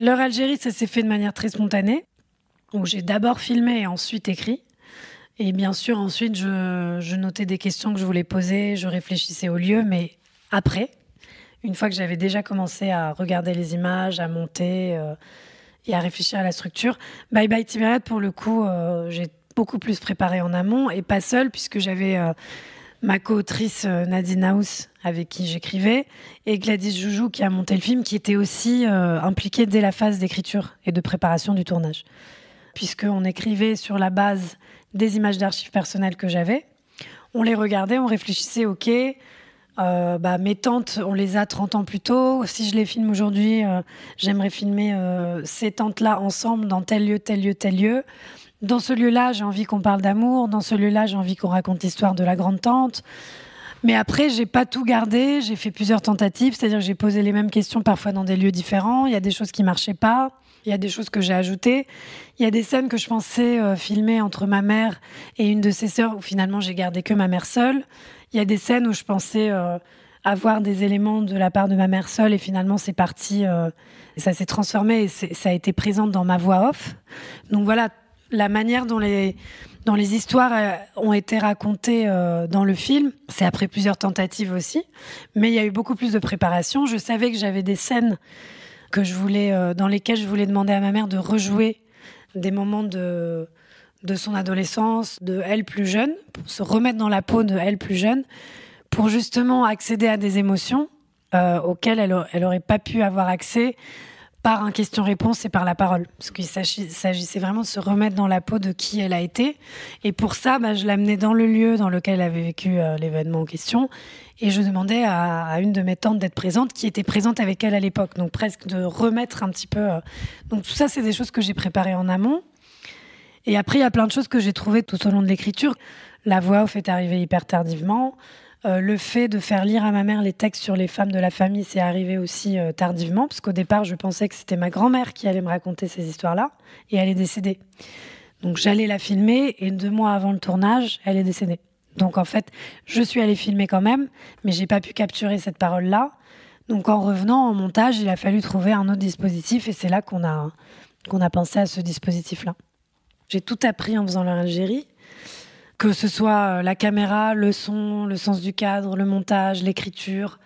Leur Algérie, ça s'est fait de manière très spontanée, où j'ai d'abord filmé et ensuite écrit. Et bien sûr, ensuite, je notais des questions que je voulais poser, je réfléchissais au lieu, mais après, une fois que j'avais déjà commencé à regarder les images, à monter et à réfléchir à la structure. Bye Bye Tibériade, pour le coup, j'ai beaucoup plus préparé en amont et pas seule, puisque j'avais ma co-autrice Nadine Haus, avec qui j'écrivais, et Gladys Joujou, qui a monté le film, qui était aussi impliquée dès la phase d'écriture et de préparation du tournage. Puisqu'on écrivait sur la base des images d'archives personnelles que j'avais, on les regardait, on réfléchissait, ok, mes tantes, on les a 30 ans plus tôt, si je les filme aujourd'hui, j'aimerais filmer ces tantes-là ensemble dans tel lieu, tel lieu, tel lieu. Dans ce lieu-là, j'ai envie qu'on parle d'amour, dans ce lieu-là, j'ai envie qu'on raconte l'histoire de la grande tante. Mais après, j'ai pas tout gardé, j'ai fait plusieurs tentatives, c'est-à-dire que j'ai posé les mêmes questions parfois dans des lieux différents, il y a des choses qui marchaient pas, il y a des choses que j'ai ajoutées, il y a des scènes que je pensais filmer entre ma mère et une de ses sœurs, où finalement j'ai gardé que ma mère seule, il y a des scènes où je pensais avoir des éléments de la part de ma mère seule, et finalement c'est parti, ça s'est transformé, et ça a été présent dans ma voix off. Donc voilà, la manière dont les histoires ont été racontées dans le film, c'est après plusieurs tentatives aussi, mais il y a eu beaucoup plus de préparation. Je savais que j'avais des scènes que je voulais, dans lesquelles je voulais demander à ma mère de rejouer des moments de son adolescence, de elle plus jeune, pour se remettre dans la peau de elle plus jeune, pour justement accéder à des émotions auxquelles elle n'aurait pas pu avoir accès par un question-réponse et par la parole. Parce qu'il s'agissait vraiment de se remettre dans la peau de qui elle a été. Et pour ça, je l'amenais dans le lieu dans lequel elle avait vécu l'événement en question. Et je demandais à une de mes tantes d'être présente, qui était présente avec elle à l'époque. Donc presque de remettre un petit peu... Donc tout ça, c'est des choses que j'ai préparées en amont. Et après, il y a plein de choses que j'ai trouvées tout au long de l'écriture. La voix off est arrivée hyper tardivement. Le fait de faire lire à ma mère les textes sur les femmes de la famille, c'est arrivé aussi tardivement, parce qu'au départ, je pensais que c'était ma grand-mère qui allait me raconter ces histoires-là, et elle est décédée. Donc j'allais la filmer, et 2 mois avant le tournage, elle est décédée. Donc en fait, je suis allée filmer quand même, mais j'ai pas pu capturer cette parole-là. Donc en revenant en montage, il a fallu trouver un autre dispositif, et c'est là qu'on a pensé à ce dispositif-là. J'ai tout appris en faisant Leur Algérie. Que ce soit la caméra, le son, le sens du cadre, le montage, l'écriture,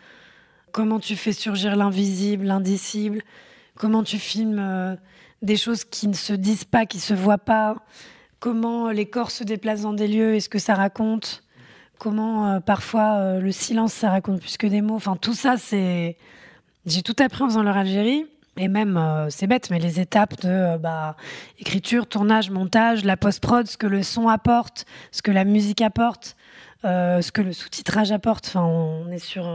comment tu fais surgir l'invisible, l'indicible, comment tu filmes des choses qui ne se disent pas, qui ne se voient pas, comment les corps se déplacent dans des lieux, est-ce que ça raconte, comment parfois le silence, ça raconte plus que des mots. Enfin, tout ça, c'est... J'ai tout appris en faisant Leur Algérie. Et même, c'est bête, mais les étapes de écriture, tournage, montage, la post-prod, ce que le son apporte, ce que la musique apporte, ce que le sous-titrage apporte, enfin, on est sur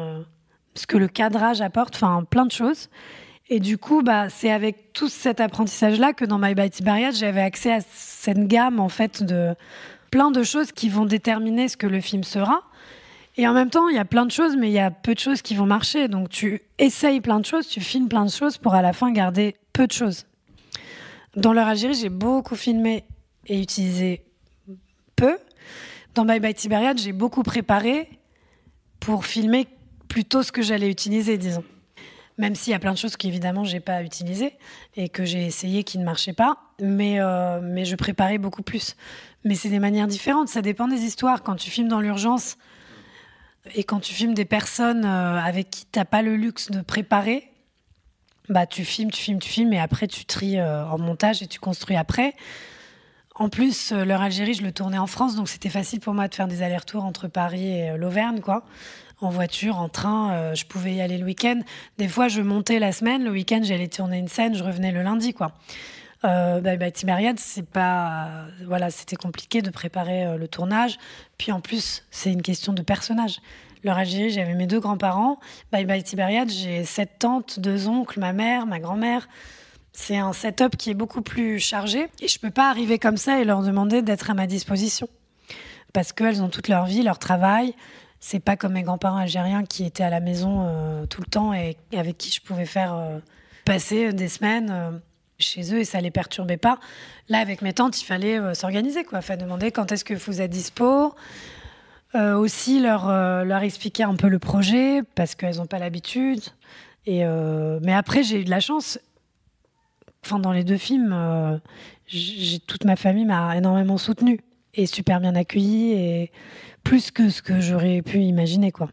ce que le cadrage apporte, enfin, plein de choses. Et du coup, c'est avec tout cet apprentissage-là que dans Bye Bye Tibériade, j'avais accès à cette gamme, en fait, de plein de choses qui vont déterminer ce que le film sera. Et en même temps, il y a plein de choses, mais il y a peu de choses qui vont marcher. Donc tu essayes plein de choses, tu filmes plein de choses pour à la fin garder peu de choses. Dans Leur Algérie, j'ai beaucoup filmé et utilisé peu. Dans Bye Bye Tibériade, j'ai beaucoup préparé pour filmer plutôt ce que j'allais utiliser, disons. Même s'il y a plein de choses qu'évidemment je n'ai pas utilisées et que j'ai essayé qui ne marchaient pas, mais je préparais beaucoup plus. Mais c'est des manières différentes, ça dépend des histoires. Quand tu filmes dans l'urgence... Et quand tu filmes des personnes avec qui tu n'as pas le luxe de préparer, tu filmes, et après tu tries en montage et tu construis après. En plus, Leur Algérie, je le tournais en France, donc c'était facile pour moi de faire des allers-retours entre Paris et l'Auvergne, quoi. En voiture, en train, je pouvais y aller le week-end. Des fois, je montais la semaine, le week-end, j'allais tourner une scène, je revenais le lundi, quoi. Tibériade, c'est pas... Voilà, c'était compliqué de préparer le tournage. Puis en plus, c'est une question de personnage. Leur Algérie, j'avais mes 2 grands-parents. Bye Bye Tibériade, j'ai 7 tantes, 2 oncles, ma mère, ma grand-mère. C'est un setup qui est beaucoup plus chargé. Et je peux pas arriver comme ça et leur demander d'être à ma disposition. Parce qu'elles ont toute leur vie, leur travail. C'est pas comme mes grands-parents algériens qui étaient à la maison tout le temps et avec qui je pouvais faire passer des semaines... chez eux, et ça les perturbait pas. Là, avec mes tantes, il fallait s'organiser, quoi. Enfin, demander quand est-ce que vous êtes dispo. Aussi, leur expliquer un peu le projet, parce qu'elles n'ont pas l'habitude. Mais après, j'ai eu de la chance. Enfin, dans les 2 films, toute ma famille m'a énormément soutenue et super bien accueillie, et plus que ce que j'aurais pu imaginer, quoi.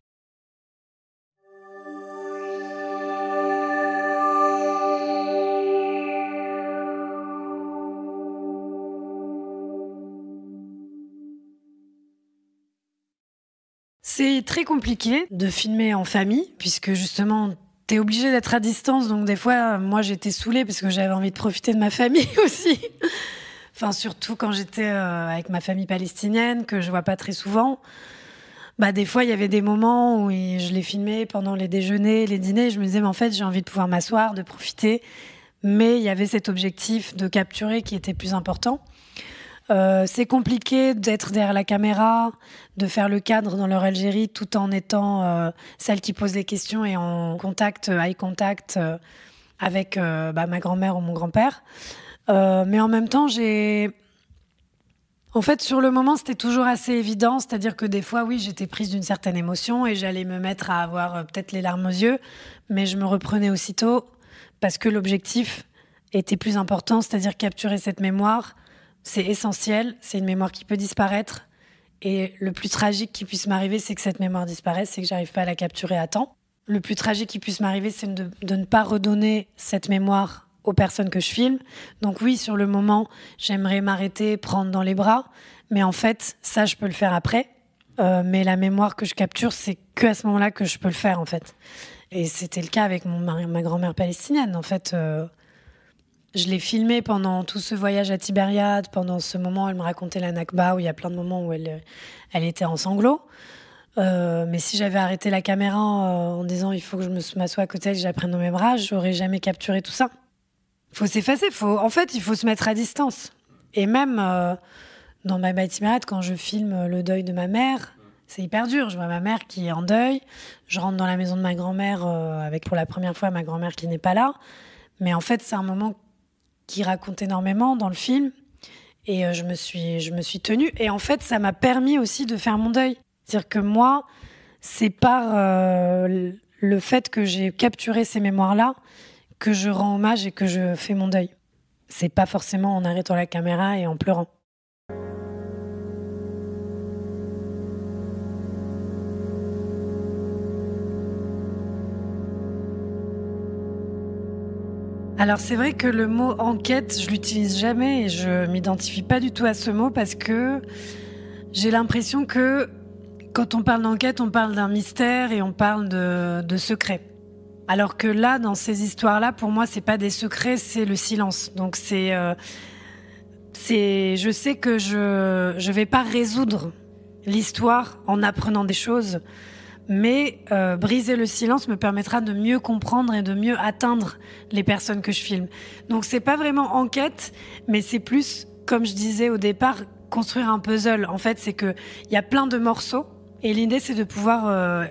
C'est très compliqué de filmer en famille, puisque justement, t'es obligé d'être à distance. Donc des fois, moi, j'étais saoulée parce que j'avais envie de profiter de ma famille aussi. Enfin, surtout quand j'étais avec ma famille palestinienne, que je vois pas très souvent. Bah, des fois, il y avait des moments où je les filmais pendant les déjeuners, les dîners. Je me disais, mais en fait, j'ai envie de pouvoir m'asseoir, de profiter. Mais il y avait cet objectif de capturer qui était plus important. C'est compliqué d'être derrière la caméra, de faire le cadre dans Leur Algérie tout en étant celle qui pose des questions et en contact, eye contact avec ma grand-mère ou mon grand-père. Mais en même temps, en fait, sur le moment, c'était toujours assez évident. C'est-à-dire que des fois, oui, j'étais prise d'une certaine émotion et j'allais me mettre à avoir peut-être les larmes aux yeux, mais je me reprenais aussitôt parce que l'objectif était plus important, c'est-à-dire capturer cette mémoire. C'est essentiel, c'est une mémoire qui peut disparaître. Et le plus tragique qui puisse m'arriver, c'est que cette mémoire disparaisse, c'est que j'arrive pas à la capturer à temps. Le plus tragique qui puisse m'arriver, c'est de ne pas redonner cette mémoire aux personnes que je filme. Donc oui, sur le moment, j'aimerais m'arrêter, prendre dans les bras. Mais en fait, ça, je peux le faire après. Mais la mémoire que je capture, c'est qu'à ce moment-là que je peux le faire, en fait. Et c'était le cas avec ma grand-mère palestinienne, en fait. Je l'ai filmée pendant tout ce voyage à Tibériade, pendant ce moment où elle me racontait la Nakba, où il y a plein de moments où elle était en sanglots. Mais si j'avais arrêté la caméra en disant « il faut que je m'assoie à côté et que j'apprenne dans mes bras », j'aurais jamais capturé tout ça. Il faut s'effacer, en fait, il faut se mettre à distance. Et même dans Bye Bye Tibériade, quand je filme le deuil de ma mère, c'est hyper dur. Je vois ma mère qui est en deuil, je rentre dans la maison de ma grand-mère avec pour la première fois ma grand-mère qui n'est pas là. Mais en fait, c'est un moment qui raconte énormément dans le film. Et je me suis tenue. Et en fait, ça m'a permis aussi de faire mon deuil. C'est-à-dire que moi, c'est par le fait que j'ai capturé ces mémoires-là que je rends hommage et que je fais mon deuil. C'est pas forcément en arrêtant la caméra et en pleurant. Alors c'est vrai que le mot enquête, je l'utilise jamais et je m'identifie pas du tout à ce mot parce que j'ai l'impression que quand on parle d'enquête, on parle d'un mystère et on parle de secret. Alors que là, dans ces histoires-là, pour moi, c'est pas des secrets, c'est le silence. Donc je sais que je vais pas résoudre l'histoire en apprenant des choses, mais briser le silence me permettra de mieux comprendre et de mieux atteindre les personnes que je filme. Donc c'est pas vraiment enquête, mais c'est plus, comme je disais au départ, construire un puzzle. En fait, c'est que il y a plein de morceaux et l'idée c'est de pouvoir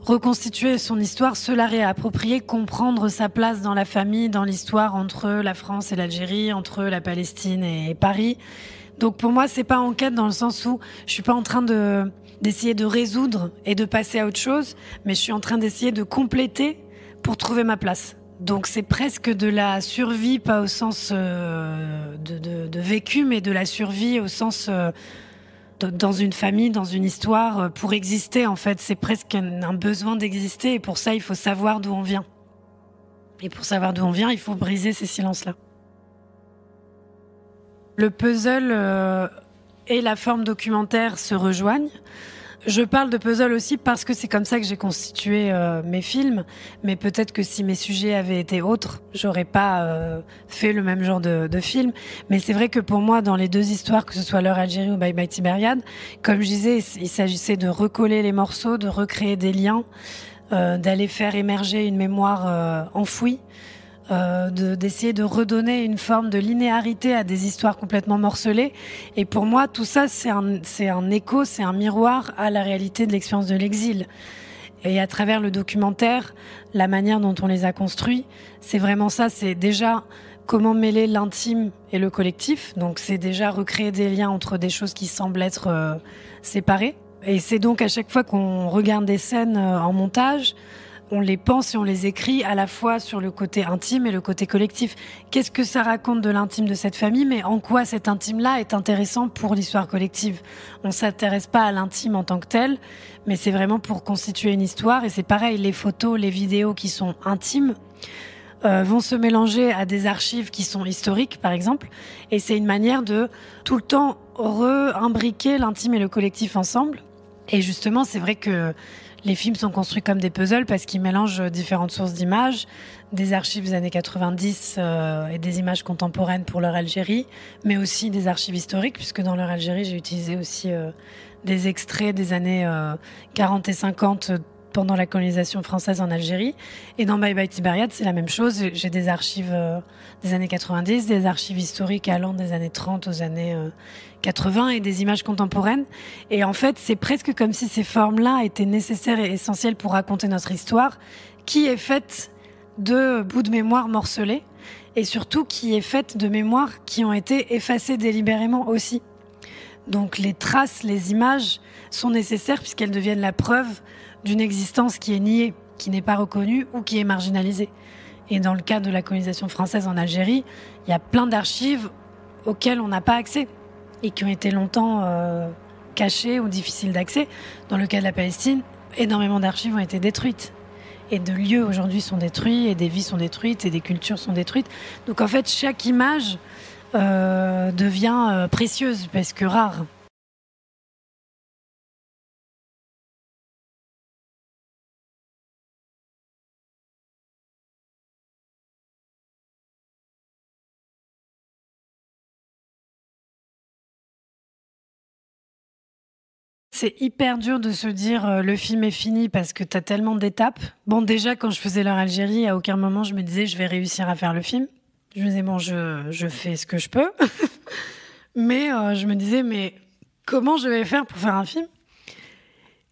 reconstituer son histoire, se la réapproprier, comprendre sa place dans la famille, dans l'histoire entre la France et l'Algérie, entre la Palestine et Paris. Donc pour moi, c'est pas enquête dans le sens où je suis pas en train d'essayer de résoudre et de passer à autre chose, mais je suis en train d'essayer de compléter pour trouver ma place. Donc c'est presque de la survie, pas au sens de vécu, mais de la survie au sens dans une famille, dans une histoire, pour exister en fait. C'est presque un besoin d'exister et pour ça, il faut savoir d'où on vient. Et pour savoir d'où on vient, il faut briser ces silences-là. Le puzzle et la forme documentaire se rejoignent. Je parle de puzzle aussi parce que c'est comme ça que j'ai constitué mes films, mais peut-être que si mes sujets avaient été autres, j'aurais pas fait le même genre de film. Mais c'est vrai que pour moi, dans les deux histoires, que ce soit Leur Algérie ou Bye Bye Tibériade, comme je disais, il s'agissait de recoller les morceaux, de recréer des liens, d'aller faire émerger une mémoire enfouie. D'essayer de redonner une forme de linéarité à des histoires complètement morcelées. Et pour moi, tout ça, c'est un écho, c'est un miroir à la réalité de l'expérience de l'exil. Et à travers le documentaire, la manière dont on les a construits, c'est vraiment ça, c'est déjà comment mêler l'intime et le collectif. Donc c'est déjà recréer des liens entre des choses qui semblent être séparées. Et c'est donc à chaque fois qu'on regarde des scènes en montage, on les pense et on les écrit à la fois sur le côté intime et le côté collectif. Qu'est-ce que ça raconte de l'intime de cette famille, mais en quoi cet intime-là est intéressant pour l'histoire collective? On ne s'intéresse pas à l'intime en tant que tel, mais c'est vraiment pour constituer une histoire. Et c'est pareil, les photos, les vidéos qui sont intimes vont se mélanger à des archives qui sont historiques, par exemple. Et c'est une manière de tout le temps re-imbriquer l'intime et le collectif ensemble. Et justement, c'est vrai que les films sont construits comme des puzzles parce qu'ils mélangent différentes sources d'images, des archives des années 90 et des images contemporaines pour Leur Algérie, mais aussi des archives historiques, puisque dans Leur Algérie, j'ai utilisé aussi des extraits des années 40 et 50 pendant la colonisation française en Algérie. Et dans Bye Bye Tibériade, c'est la même chose. J'ai des archives des années 90, des archives historiques allant des années 30 aux années 80 et des images contemporaines. Et en fait, c'est presque comme si ces formes-là étaient nécessaires et essentielles pour raconter notre histoire, qui est faite de bouts de mémoire morcelés et surtout qui est faite de mémoires qui ont été effacées délibérément aussi. Donc les traces, les images sont nécessaires puisqu'elles deviennent la preuve d'une existence qui est niée, qui n'est pas reconnue ou qui est marginalisée. Et dans le cas de la colonisation française en Algérie, il y a plein d'archives auxquelles on n'a pas accès et qui ont été longtemps cachées ou difficiles d'accès. Dans le cas de la Palestine, énormément d'archives ont été détruites. Et de lieux aujourd'hui sont détruits, et des vies sont détruites, et des cultures sont détruites. Donc en fait, chaque image devient précieuse, parce que rare. C'est hyper dur de se dire le film est fini parce que t'as tellement d'étapes. Bon, déjà, quand je faisais Leur Algérie, à aucun moment je me disais je vais réussir à faire le film. Je me disais bon, je fais ce que je peux. Mais je me disais mais comment je vais faire pour faire un film?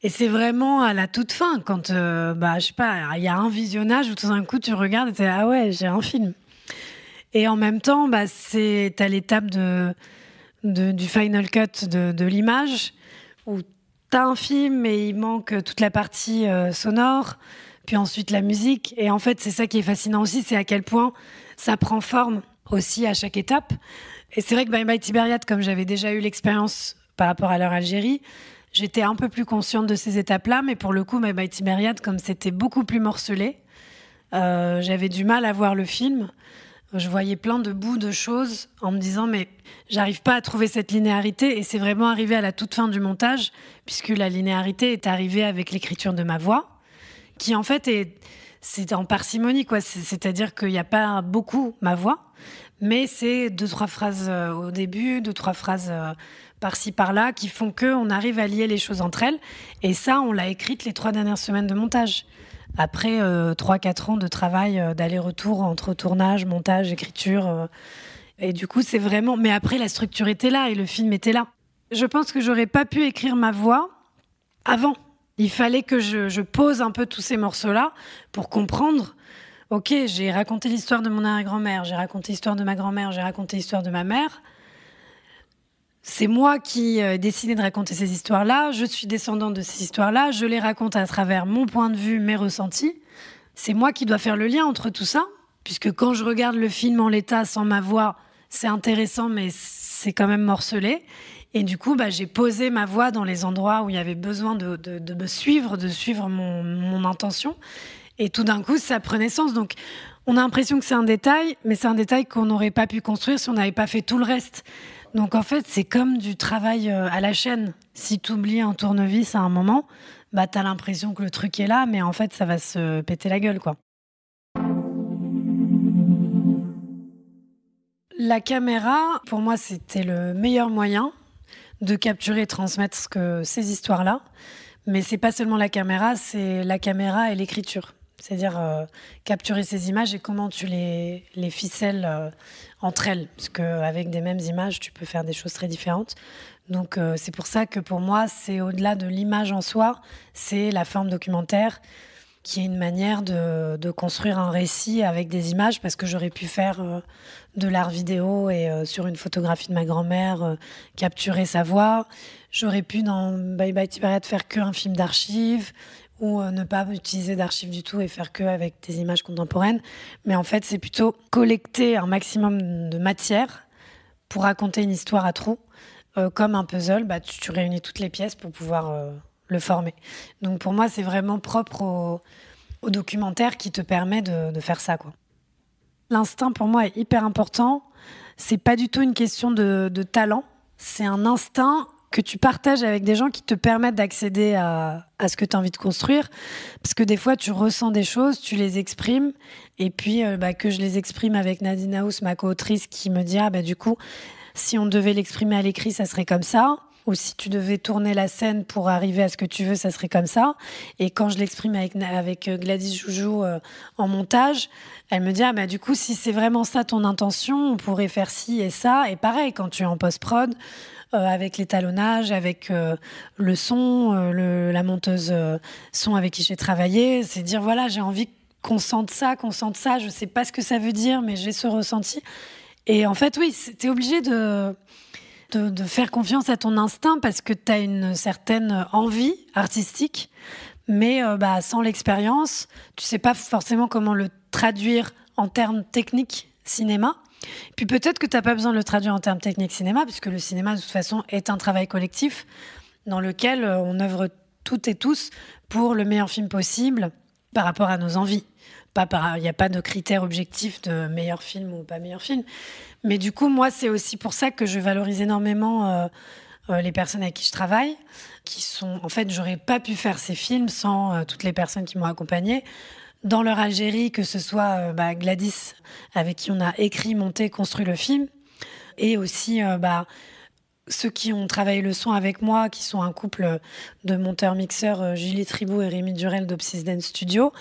Et c'est vraiment à la toute fin, quand je sais pas, il y a un visionnage où tout d'un coup tu regardes et t'es ah ouais, j'ai un film. Et en même temps, c'est à l'étape du final cut de l'image, où t'as un film mais il manque toute la partie sonore, puis ensuite la musique. Et en fait, c'est ça qui est fascinant aussi, c'est à quel point ça prend forme aussi à chaque étape. Et c'est vrai que Bye Bye Tibériade, comme j'avais déjà eu l'expérience par rapport à Leur Algérie, j'étais un peu plus consciente de ces étapes-là, mais pour le coup, Bye Bye Tibériade, comme c'était beaucoup plus morcelé, j'avais du mal à voir le film. Je voyais plein de bouts de choses en me disant mais j'arrive pas à trouver cette linéarité, et c'est vraiment arrivé à la toute fin du montage, puisque la linéarité est arrivée avec l'écriture de ma voix, qui en fait c'est en parcimonie, quoi. C'est-à-dire qu'il n'y a pas beaucoup ma voix, mais c'est 2-3 phrases au début, 2-3 phrases par-ci par-là qui font qu'on arrive à lier les choses entre elles, et ça on l'a écrite les 3 dernières semaines de montage. Après 3-4 ans de travail, d'aller-retour entre tournage, montage, écriture. Et du coup, c'est vraiment... Mais après, la structure était là et le film était là. Je pense que j'aurais pas pu écrire ma voix avant. Il fallait que je pose un peu tous ces morceaux-là pour comprendre. Ok, j'ai raconté l'histoire de mon arrière-grand-mère, j'ai raconté l'histoire de ma grand-mère, j'ai raconté l'histoire de ma mère. C'est moi qui ai décidé de raconter ces histoires-là, je suis descendante de ces histoires-là, je les raconte à travers mon point de vue, mes ressentis. C'est moi qui dois faire le lien entre tout ça, puisque quand je regarde le film en l'état, sans ma voix, c'est intéressant, mais c'est quand même morcelé. Et du coup, j'ai posé ma voix dans les endroits où il y avait besoin de me suivre, de suivre mon intention. Et tout d'un coup, ça prenait sens. Donc, on a l'impression que c'est un détail, mais c'est un détail qu'on n'aurait pas pu construire si on n'avait pas fait tout le reste. Donc en fait, c'est comme du travail à la chaîne. Si tu oublies un tournevis à un moment, t'as l'impression que le truc est là, mais en fait, ça va se péter la gueule, quoi. La caméra, pour moi, c'était le meilleur moyen de capturer et transmettre ces histoires-là. Mais c'est pas seulement la caméra, c'est la caméra et l'écriture. C'est-à-dire capturer ces images et comment tu les ficelles entre elles. Parce qu'avec des mêmes images, tu peux faire des choses très différentes. Donc c'est pour ça que pour moi, c'est au-delà de l'image en soi, c'est la forme documentaire qui est une manière de construire un récit avec des images, parce que j'aurais pu faire de l'art vidéo et sur une photographie de ma grand-mère, capturer sa voix. J'aurais pu dans Bye Bye Tibériade faire qu'un film d'archives, ou ne pas utiliser d'archives du tout et faire que avec des images contemporaines. Mais en fait, c'est plutôt collecter un maximum de matière pour raconter une histoire à trous. Comme un puzzle, tu réunis toutes les pièces pour pouvoir le former. Donc pour moi, c'est vraiment propre au documentaire qui te permet de faire ça, quoi. L'instinct, pour moi, est hyper important. C'est pas du tout une question de talent. C'est un instinct que tu partages avec des gens qui te permettent d'accéder à ce que tu as envie de construire. Parce que des fois, tu ressens des choses, tu les exprimes. Et puis, que je les exprime avec Nadine Haus, ma co-autrice, qui me dit « Ah, bah, du coup, si on devait l'exprimer à l'écrit, ça serait comme ça. » Ou si tu devais tourner la scène pour arriver à ce que tu veux, ça serait comme ça. Et quand je l'exprime avec Gladys Joujou en montage, elle me dit « Ah, bah, du coup, si c'est vraiment ça ton intention, on pourrait faire ci et ça. » Et pareil, quand tu es en post-prod, avec l'étalonnage, avec le son, la monteuse son avec qui j'ai travaillé, c'est dire voilà, j'ai envie qu'on sente ça, je sais pas ce que ça veut dire, mais j'ai ce ressenti. Et en fait, oui, t'es obligé de faire confiance à ton instinct parce que t'as une certaine envie artistique, mais sans l'expérience, tu sais pas forcément comment le traduire en termes techniques cinéma. Puis peut-être que tu n'as pas besoin de le traduire en termes techniques cinéma, puisque le cinéma, de toute façon, est un travail collectif dans lequel on œuvre toutes et tous pour le meilleur film possible par rapport à nos envies. Il n'y a pas de critères objectifs de meilleur film ou pas meilleur film. Mais du coup, moi, c'est aussi pour ça que je valorise énormément les personnes avec qui je travaille, qui sont... En fait, je n'aurais pas pu faire ces films sans toutes les personnes qui m'ont accompagnée. Dans Leur Algérie, que ce soit Gladys, avec qui on a écrit, monté, construit le film, et aussi ceux qui ont travaillé le son avec moi, qui sont un couple de monteurs-mixeurs, Julie Tribou et Rémi Durel d'Obsisden Studio,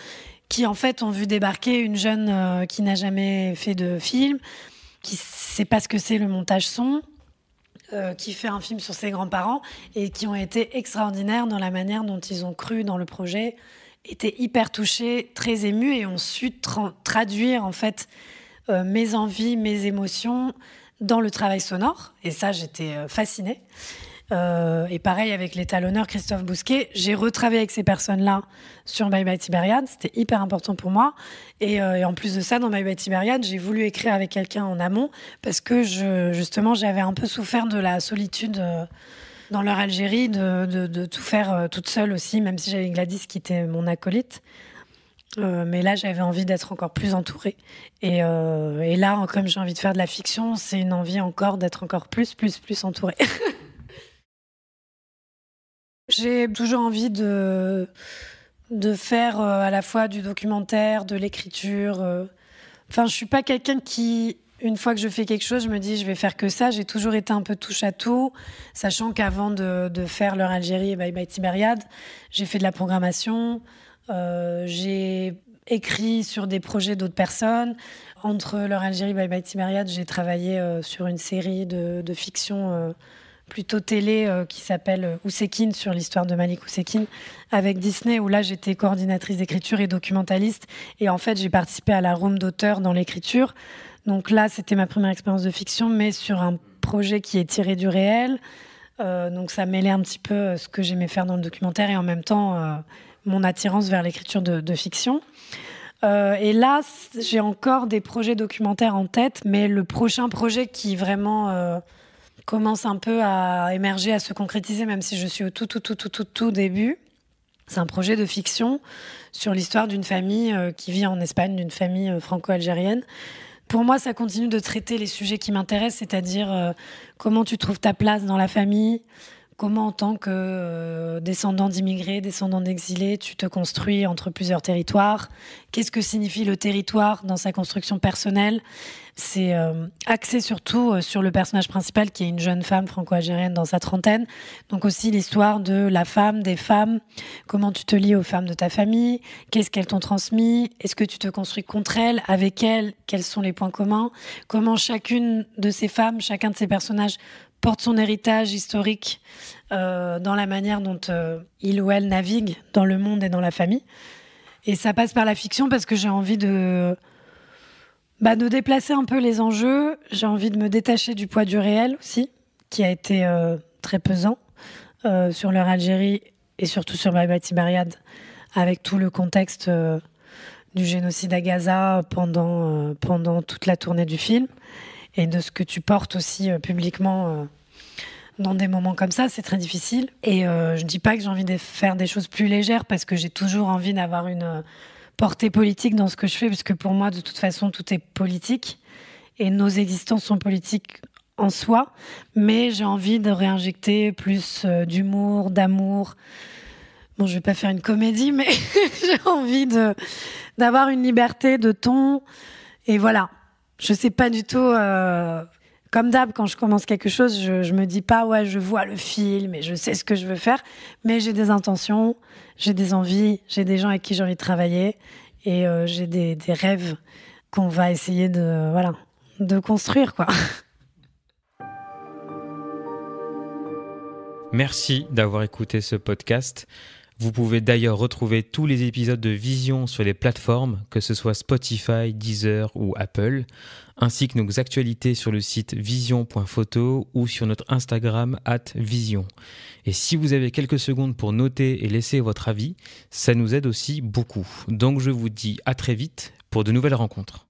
qui en fait ont vu débarquer une jeune qui n'a jamais fait de film, qui ne sait pas ce que c'est le montage son, qui fait un film sur ses grands-parents, et qui ont été extraordinaires dans la manière dont ils ont cru dans le projet, étaient hyper touchés, très émus, et ont su traduire en fait mes envies, mes émotions dans le travail sonore. Et ça, j'étais fascinée. Et pareil avec l'étalonneur Christophe Bousquet, j'ai retravaillé avec ces personnes-là sur Bye Bye Tibériade, c'était hyper important pour moi. Et en plus de ça, dans Bye Bye Tibériade, j'ai voulu écrire avec quelqu'un en amont parce que justement, j'avais un peu souffert de la solitude dans Leur Algérie, de tout faire toute seule aussi, même si j'avais Gladys qui était mon acolyte. Mais là, j'avais envie d'être encore plus entourée. Et là, comme j'ai envie de faire de la fiction, c'est une envie encore d'être encore plus entourée. J'ai toujours envie de faire à la fois du documentaire, de l'écriture. Enfin, je suis pas quelqu'un qui... Une fois que je fais quelque chose, je me dis, je vais faire que ça. J'ai toujours été un peu touche à tout, sachant qu'avant de faire Leur Algérie et Bye Bye Tibériade, j'ai fait de la programmation, j'ai écrit sur des projets d'autres personnes. Entre Leur Algérie et Bye Bye Tibériade, j'ai travaillé sur une série de fiction plutôt télé qui s'appelle Ousekine, sur l'histoire de Malik Ousekine, avec Disney, où là, j'étais coordinatrice d'écriture et documentaliste. Et en fait, j'ai participé à la room d'auteur dans l'écriture. Donc là, c'était ma première expérience de fiction, mais sur un projet qui est tiré du réel. Donc ça mêlait un petit peu ce que j'aimais faire dans le documentaire et en même temps mon attirance vers l'écriture de fiction. Et là, j'ai encore des projets documentaires en tête, mais le prochain projet qui vraiment commence un peu à émerger, à se concrétiser, même si je suis au tout début, c'est un projet de fiction sur l'histoire d'une famille qui vit en Espagne, d'une famille franco-algérienne. Pour moi, ça continue de traiter les sujets qui m'intéressent, c'est-à-dire comment tu trouves ta place dans la famille, comment en tant que descendant d'immigrés, descendant d'exilés, tu te construis entre plusieurs territoires, qu'est-ce que signifie le territoire dans sa construction personnelle. C'est axé surtout sur le personnage principal qui est une jeune femme franco-algérienne dans sa trentaine, donc aussi l'histoire de la femme, des femmes, comment tu te lies aux femmes de ta famille, qu'est-ce qu'elles t'ont transmis, est-ce que tu te construis contre elles, avec elles, quels sont les points communs, comment chacune de ces femmes, chacun de ces personnages porte son héritage historique dans la manière dont il ou elle navigue dans le monde et dans la famille. Et ça passe par la fiction parce que j'ai envie de déplacer un peu les enjeux. J'ai envie de me détacher du poids du réel aussi, qui a été très pesant sur Leur Algérie et surtout sur Bye Bye Tibériade, avec tout le contexte du génocide à Gaza pendant toute la tournée du film. Et de ce que tu portes aussi publiquement dans des moments comme ça, c'est très difficile. Et je ne dis pas que j'ai envie de faire des choses plus légères parce que j'ai toujours envie d'avoir une portée politique dans ce que je fais, parce que pour moi, de toute façon, tout est politique. Et nos existences sont politiques en soi, mais j'ai envie de réinjecter plus d'humour, d'amour. Bon, je vais pas faire une comédie, mais j'ai envie d'avoir une liberté de ton. Et voilà, je sais pas du tout... Comme d'hab, quand je commence quelque chose, je me dis pas « ouais, je vois le film et je sais ce que je veux faire », mais j'ai des intentions, j'ai des envies, j'ai des gens avec qui j'ai envie de travailler et j'ai des rêves qu'on va essayer de construire, quoi. Merci d'avoir écouté ce podcast. Vous pouvez d'ailleurs retrouver tous les épisodes de Vision sur les plateformes, que ce soit Spotify, Deezer ou Apple, ainsi que nos actualités sur le site vision.photo ou sur notre Instagram @vision. Et si vous avez quelques secondes pour noter et laisser votre avis, ça nous aide aussi beaucoup. Donc je vous dis à très vite pour de nouvelles rencontres.